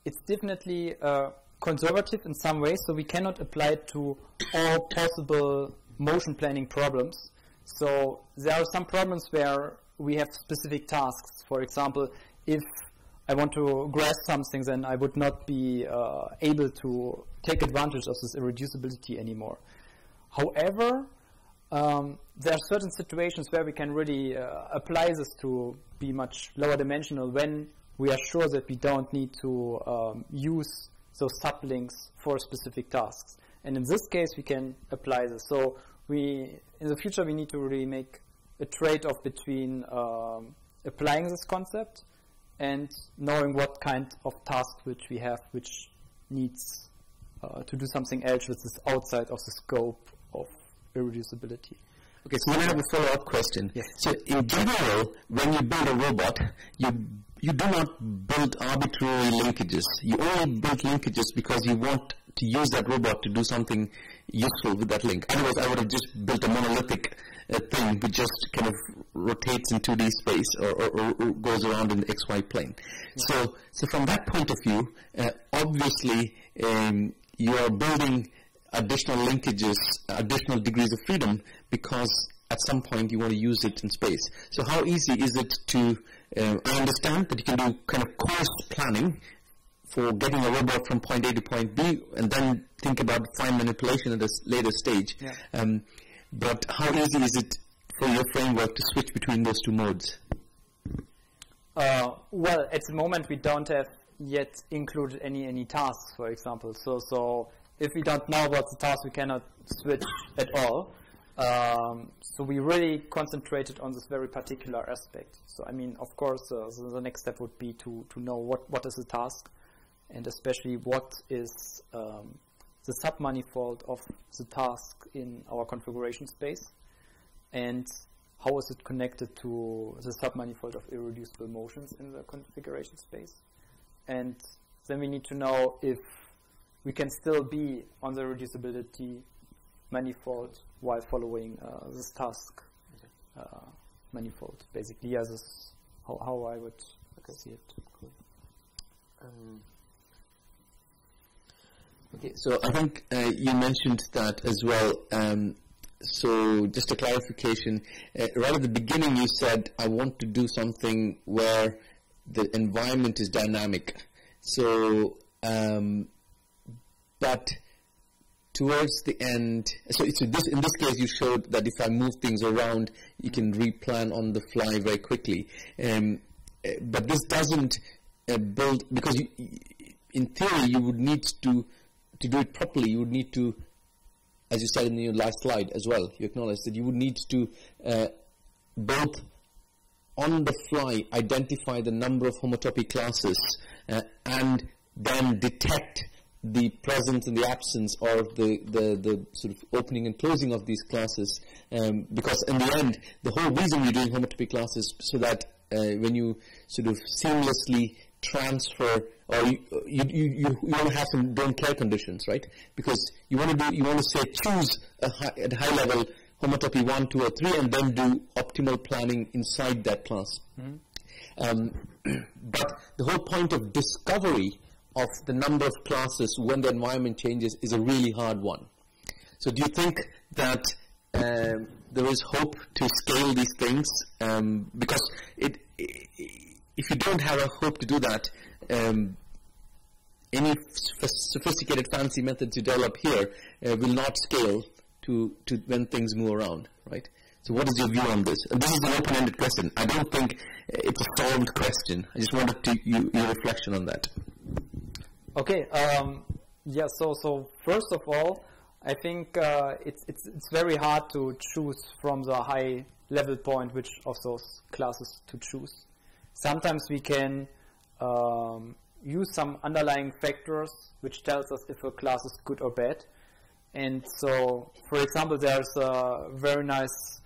it's definitely uh, conservative in some ways, so we cannot apply it to all possible motion planning problems. So there are some problems where we have specific tasks. For example, if I want to grasp something, then I would not be uh, able to take advantage of this irreducibility anymore. However, um, there are certain situations where we can really uh, apply this to be much lower dimensional, when we are sure that we don't need to um, use those sublinks for specific tasks. And in this case, we can apply this. So we, in the future, we need to really make a trade-off between um, applying this concept and knowing what kind of task which we have, which needs uh, to do something else which is outside of the scope of irreducibility. Okay, so then I have a follow-up question. Yes. So in general, when you build a robot, you you do not build arbitrary linkages. You only build linkages because you want to use that robot to do something useful with that link. Otherwise, I would have just built a monolithic uh, thing which just kind of rotates in two D space or, or, or goes around in the X Y plane. Yeah. So, so from that point of view, uh, obviously um, you are building additional linkages, additional degrees of freedom, because at some point you want to use it in space. So how easy is it to, uh, I understand that you can do kind of course planning for getting a robot from point A to point B, and then think about fine manipulation at a later stage. Yeah. Um, but how easy is it for your framework to switch between those two modes? Uh, well, at the moment we don't have yet included any any tasks, for example. So so if we don't know about the task, we cannot switch at all. Um, so we really concentrated on this very particular aspect. So I mean, of course, uh, so the next step would be to to know what what is the task, and especially what is um, the submanifold of the task in our configuration space, and how is it connected to the submanifold of irreducible motions in the configuration space. And then we need to know if we can still be on the reducibility manifold while following uh, this task uh, manifold, basically. Yeah, this is how, how I would okay. see it. Cool. Um, Okay, so I think uh, you mentioned that as well. Um, so just a clarification. Uh, right at the beginning you said, I want to do something where the environment is dynamic. So, um, but towards the end, so, so this, in this case you showed that if I move things around, you can replan on the fly very quickly. Um, but this doesn't uh, build, because you, in theory you would need to to do it properly, you would need to, as you said in your last slide as well, you acknowledged that you would need to uh, both on the fly identify the number of homotopy classes uh, and then detect the presence and the absence or the, the, the sort of opening and closing of these classes, um, because in the end, the whole reason you're doing homotopy classes so that uh, when you sort of seamlessly transfer, or you you you, you want to have some don't care conditions, right? Because you want to do you want to say choose a high, at high level homotopy one, two, or three, and then do optimal planning inside that class. Mm-hmm. um, but the whole point of discovery of the number of classes when the environment changes is a really hard one. So do you think that um, there is hope to scale these things? Um, because it. it If you don't have a hope to do that, um, any sophisticated fancy methods you develop here uh, will not scale to, to when things move around, right? So what is your view on this? And this is an open-ended question. I don't think it's a solved question. I just wanted to, you, your reflection on that. Okay. Um, yeah, so, so first of all, I think uh, it's, it's, it's very hard to choose from the high-level point which of those classes to choose. Sometimes we can um, use some underlying factors which tells us if a class is good or bad. And so, for example, there's a very nice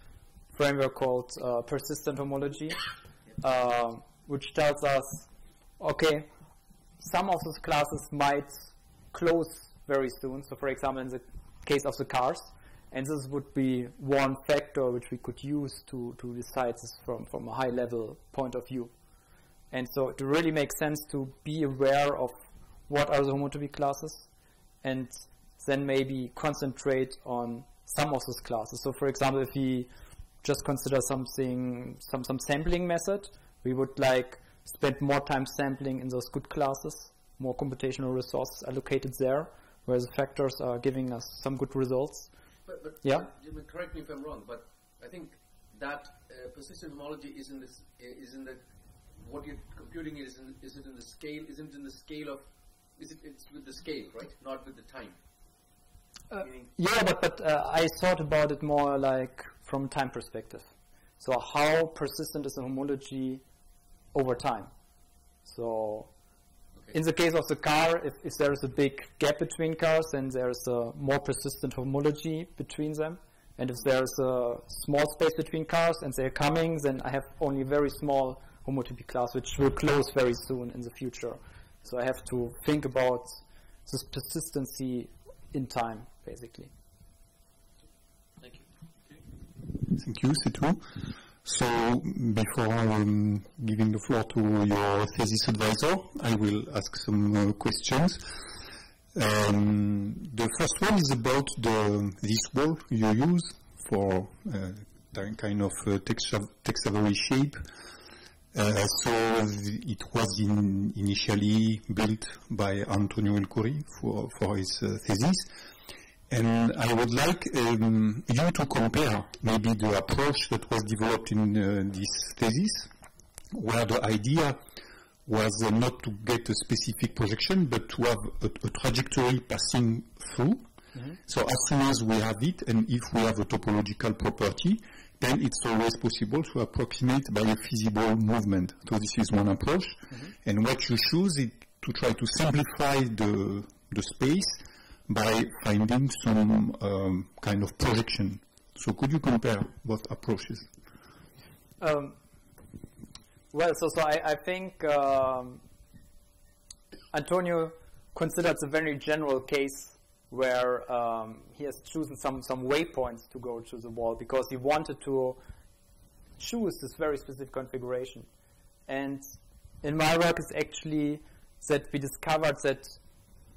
framework called uh, persistent homology, uh, which tells us, okay, some of those classes might close very soon. So, for example, in the case of the cars, and this would be one factor which we could use to, to decide this from, from a high-level point of view. And so it really makes sense to be aware of what are the homotopy classes and then maybe concentrate on some of those classes. So, for example, if we just consider something, some, some sampling method, we would like spend more time sampling in those good classes, more computational resources allocated there, where the factors are giving us some good results. But, but yeah. uh, correct me if I'm wrong, but I think that uh, persistent homology is in this. Is in the what you're computing is in, is it in the scale? Isn't in the scale of? Is it? It's with the scale, right? Not with the time. Uh, yeah, but but uh, I thought about it more like from time perspective. So how persistent is the homology over time? So. In the case of the car, if, if there is a big gap between cars, then there is a more persistent homology between them. And if there's a small space between cars and they're coming, then I have only very small homotopy class, which will close very soon in the future. So I have to think about this persistency in time, basically. Thank you. Okay. Thank you, Sethu. So before um, giving the floor to your thesis advisor, I will ask some uh, questions. Um, the first one is about the, this wall you use for uh, kind of uh, text-savory shape. Uh, so it was in initially built by Antonio El Khoury for, for his uh, thesis. And I would like um, you to compare maybe the approach that was developed in uh, this thesis, where the idea was uh, not to get a specific projection, but to have a, a trajectory passing through. Mm-hmm. So as soon as we have it, and if we have a topological property, then it's always possible to approximate by a feasible movement. So this is one approach. Mm-hmm. And what you choose is to try to simplify the, the space by finding some um, kind of projection. So could you compare both approaches? Um. Well, so, so I, I think um, Antonio considered a very general case where um, he has chosen some, some waypoints to go to the wall because he wanted to choose this very specific configuration. And in my work, it's actually that we discovered that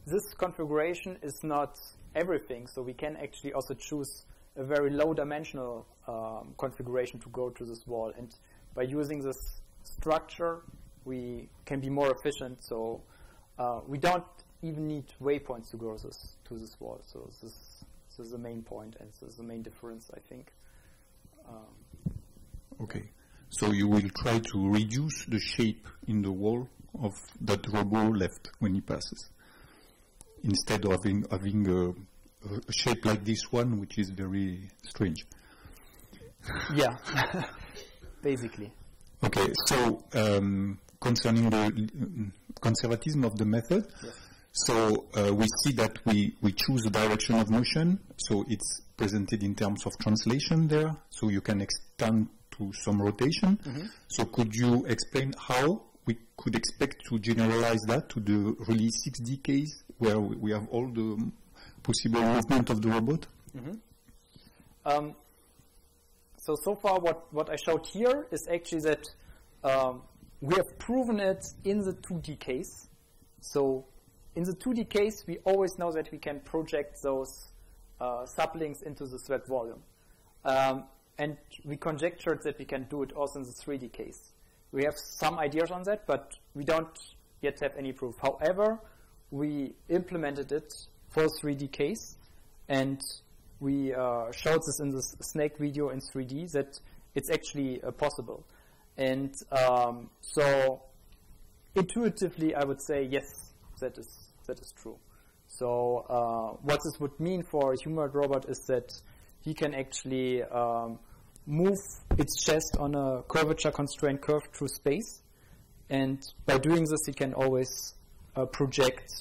this configuration is not everything, so we can actually also choose a very low-dimensional um, configuration to go to this wall. And by using this structure, we can be more efficient, so uh, we don't even need waypoints to go this, to this wall. So this is, this is the main point, and this is the main difference, I think. Um, okay, so you will try to reduce the shape in the wall of that robot left when he passes, instead of having, having a, a shape like this one, which is very strange. Yeah, basically. Okay, so um, concerning the conservatism of the method, yes. So uh, we see that we, we choose the direction of motion, so it's presented in terms of translation there, so you can extend to some rotation. Mm-hmm. So could you explain how we could expect to generalize that to the really six D case, where we have all the possible movement of the robot? Mm-hmm. um, So, so far what, what I showed here is actually that um, we have proven it in the two D case. So in the two D case, we always know that we can project those uh, sublinks into the thread volume. Um, and we conjectured that we can do it also in the three D case. We have some ideas on that, but we don't yet have any proof. However, we implemented it for the three D case, and we uh, showed this in this snake video in three D that it's actually uh, possible. And um, so intuitively, I would say, yes, that is, that is true. So uh, what this would mean for a humanoid robot is that he can actually um, move its chest on a curvature-constrained curve through space. And by doing this, he can always uh, project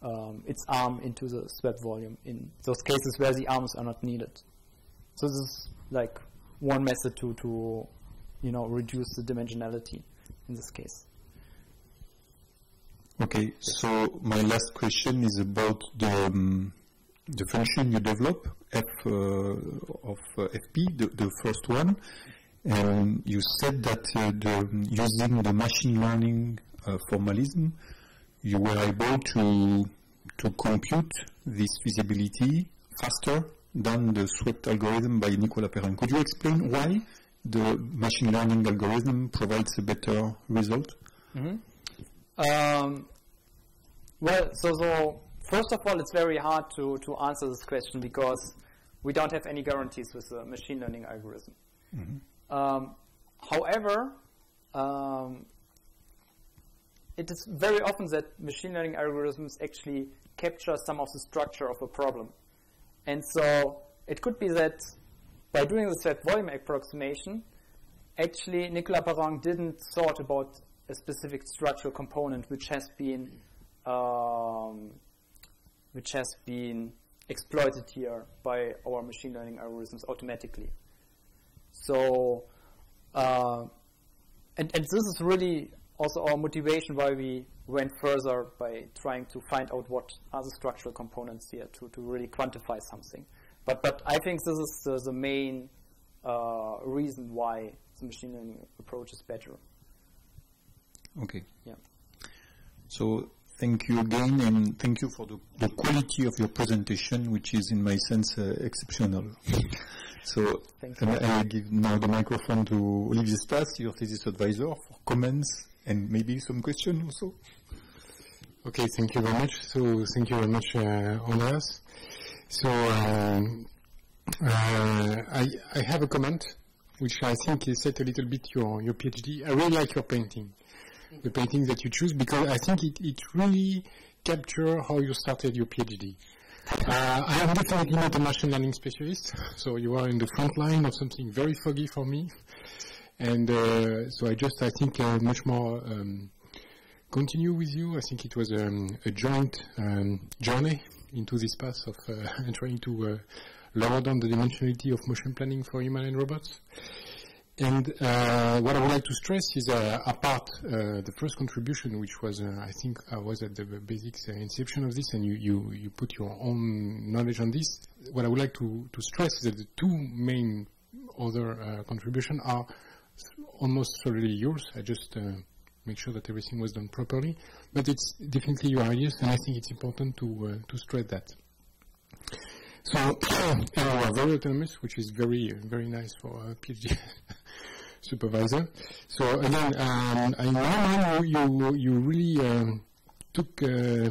Um, its arm into the swept volume in those cases where the arms are not needed. So this is like one method to, to you know, reduce the dimensionality in this case. Okay, so my last question is about the, um, the function you develop, F uh, of uh, F P, the, the first one. Um, you said that uh, the, using the machine learning uh, formalism, you were able to to compute this feasibility faster than the swept algorithm by Nicolas Perrin. Could you explain why the machine learning algorithm provides a better result? Mm-hmm. um, well, so, so first of all, it's very hard to, to answer this question because we don't have any guarantees with the machine learning algorithm. Mm-hmm. Um, however, um, it is very often that machine learning algorithms actually capture some of the structure of a problem. And so it could be that by doing the thread volume approximation, actually Nicolas Perrin didn't thought about a specific structural component which has been um, which has been exploited here by our machine learning algorithms automatically. So, uh, and, and this is really also our motivation why we went further by trying to find out what are the structural components here to, to really quantify something. But, but I think this is the, the main uh, reason why the machine learning approach is better. Okay. Yeah. So thank you again, and thank you for the, the quality of your presentation, which is, in my sense, uh, exceptional. So I, I give now the microphone to Olivier Stasse, your thesis advisor, for comments and maybe some questions also. Okay, thank you very much. So thank you very much, uh, Andreas. So uh, uh, I, I have a comment, which I think is set a little bit your, your PhD. I really like your painting. The painting that you choose, because I think it, it really captures how you started your PhD. Uh, I am definitely not a machine learning specialist, so you are in the front line of something very foggy for me. And uh, so I just, I think, uh, much more um, continue with you. I think it was um, a joint um, journey into this path of uh, trying to uh, lower down the dimensionality of motion planning for human and robots. And uh, what I would like to stress is, uh, apart uh, the first contribution, which was, uh, I think, I was at the basic uh, inception of this, and you, you, you put your own knowledge on this. What I would like to, to stress is that the two main other uh, contributions are almost solely yours. I just uh, make sure that everything was done properly. But it's definitely your ideas, and I think it's important to, uh, to stress that. So, we are very autonomous, which is very, very nice for a PhD supervisor. So again, um, I know you, you really um, took uh,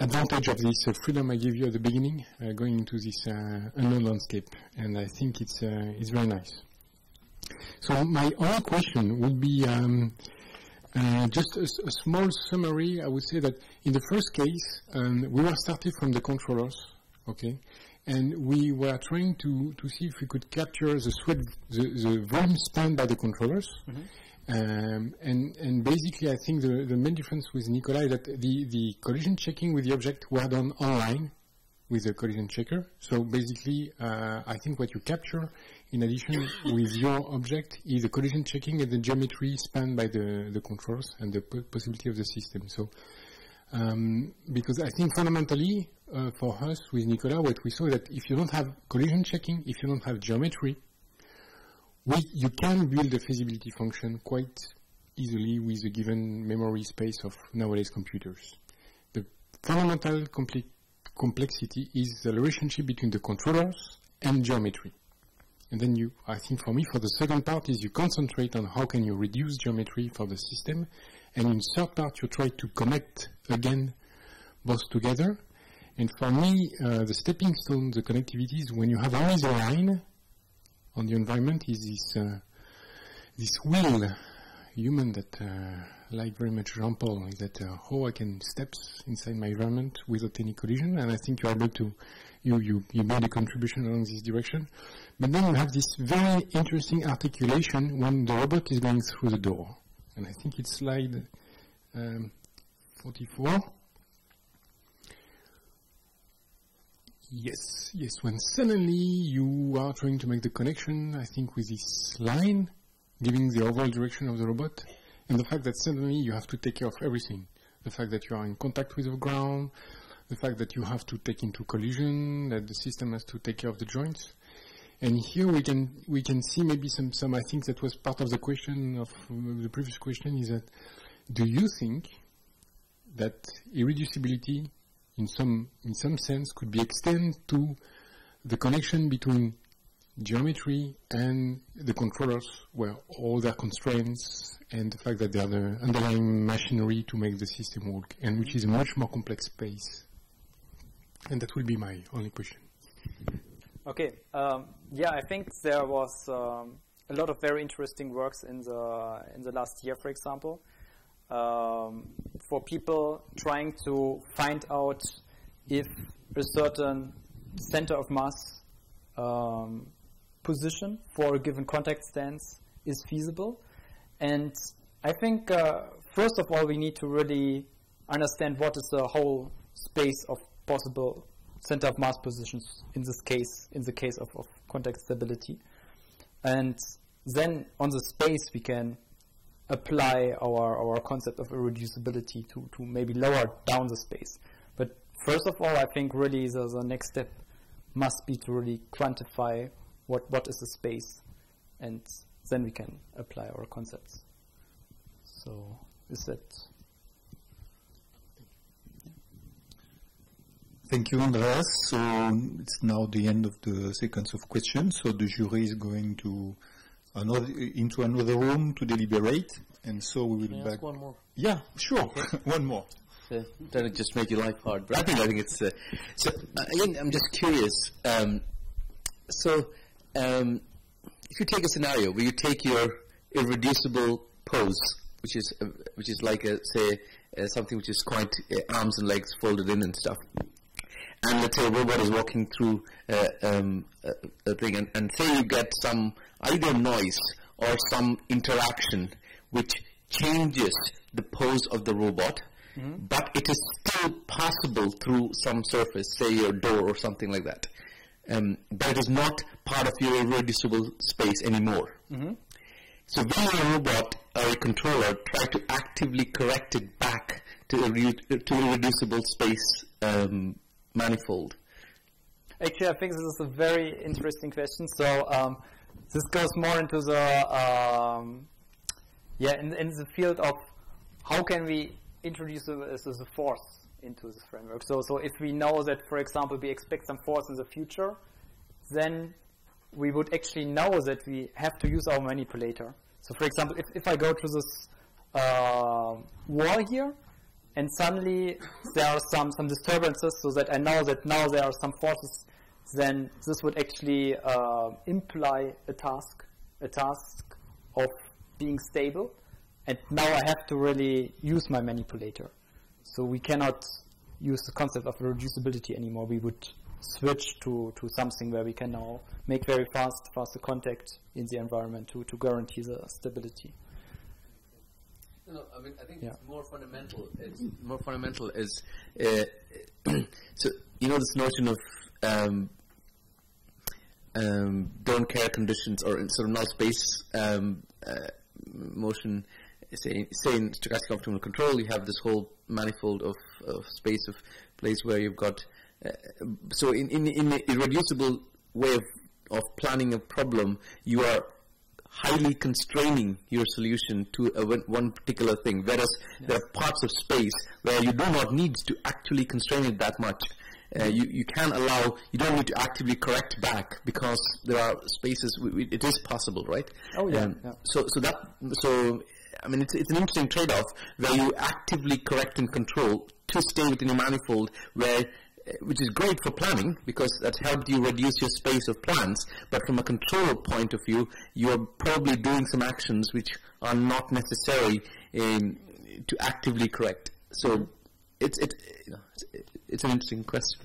advantage of this uh, freedom I gave you at the beginning, uh, going into this uh, unknown landscape, and I think it's uh, it's very nice. So my only question would be um, uh, just a, a small summary. I would say that in the first case, um, we were started from the controllers, okay. And we were trying to, to see if we could capture the, sweat, the, the volume spanned by the controllers. Mm-hmm. um, and, and basically, I think the, the main difference with Nicolas is that the, the collision checking with the object were done online with the collision checker. So basically, uh, I think what you capture in addition with your object is the collision checking and the geometry spanned by the, the controllers and the possibility of the system. So, um, because I think fundamentally, Uh, for us, with Nicolas, what we saw is that if you don't have collision checking, if you don't have geometry, we, you can build a feasibility function quite easily with a given memory space of nowadays computers. The fundamental compli complexity is the relationship between the controllers and geometry. And then you, I think for me, for the second part is you concentrate on how can you reduce geometry for the system, and in third part you try to connect again both together. And for me, uh, the stepping stone, the connectivity is when you have only the line on the environment is this, uh, this wheel, human that uh, like very much Jean Paul, is that uh, how I can steps inside my environment without any collision. And I think you are able to, you, you, you made a contribution along this direction. But then you have this very interesting articulation when the robot is going through the door. And I think it's slide um, forty-four. Yes, yes, when suddenly you are trying to make the connection, I think, with this line, giving the overall direction of the robot, and the fact that suddenly you have to take care of everything. The fact that you are in contact with the ground, the fact that you have to take into collision, that the system has to take care of the joints. And here we can we can see maybe some, some I think that was part of the question of the previous question, is that do you think that irreducibility in some, in some sense, could be extended to the connection between geometry and the controllers, where all their constraints and the fact that they are the underlying machinery to make the system work, and which is a much more complex space? And that will be my only question. Okay. Um, yeah, I think there was um, a lot of very interesting works in the, in the last year, for example. Um, for people trying to find out if a certain center of mass um, position for a given contact stance is feasible. And I think, uh, first of all, we need to really understand what is the whole space of possible center of mass positions in this case, in the case of, of contact stability. And then on the space, we can apply our, our concept of irreducibility to, to maybe lower down the space. But first of all, I think really the, the next step must be to really quantify what, what is the space, and then we can apply our concepts. So is that... Thank you, Andreas. So it's now the end of the sequence of questions. So the jury is going to another into another room to deliberate, and so we will. Can I ask one more? Yeah, sure. Okay. One more. So, don't just make your life hard, but I think I think it's. Uh, so again, I'm just curious. Um, so um, if you take a scenario where you take your irreducible pose, which is uh, which is like a, say uh, something which is quite uh, arms and legs folded in and stuff. And let's say a robot is walking through uh, um, a, a thing, and, and say you get some either noise or some interaction which changes the pose of the robot, mm-hmm. but it is still passable through some surface, say your door or something like that. Um, but it is not part of your irreducible space anymore. Mm-hmm. So when a robot or a controller try to actively correct it back to to irreducible space um, manifold? Actually, I think this is a very interesting question. So um, this goes more into the um, yeah, in, in the field of how can we introduce the, the force into this framework. So, so if we know that, for example, we expect some force in the future, then we would actually know that we have to use our manipulator. So, for example, if if I go to this uh, wall here, and suddenly there are some, some disturbances, so that I know that now there are some forces, then this would actually uh, imply a task, a task of being stable. And now I have to really use my manipulator. So we cannot use the concept of reducibility anymore. We would switch to, to something where we can now make very fast, faster contact in the environment to, to guarantee the stability. No, I mean, I think yeah. it's more fundamental. It's more fundamental is uh, so you know this notion of um, um, don't care conditions or sort of null space um, uh, motion. Say, say in stochastic optimal control, you have this whole manifold of, of space of place where you've got. Uh, so in in in the irreducible way of of planning a problem, you are highly constraining your solution to a one particular thing, whereas yeah. there are parts of space where you do not need to actually constrain it that much. Uh, you, you can allow, you don't need to actively correct back because there are spaces, we, we, it is possible, right? Oh, yeah. Um, yeah. So, so that, so, I mean, it's, it's an interesting trade-off where you actively correct and control to stay within a manifold where which is great for planning because that helped you reduce your space of plans, but from a control point of view, you are probably doing some actions which are not necessary in, to actively correct. So it's, it, you know, it's, it's an interesting question.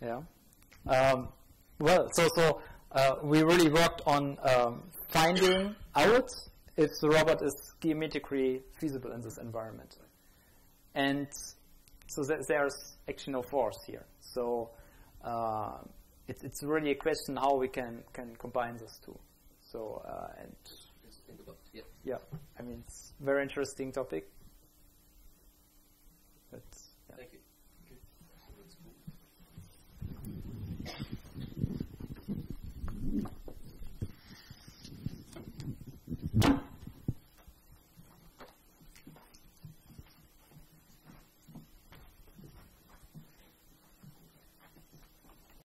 Yeah. Um, well, so, so uh, we really worked on um, finding out if the robot is geometrically feasible in this environment. And so th there's actually no force here. So uh, it's it's really a question how we can can combine those two. So uh, and yeah. yeah, I mean it's a very interesting topic.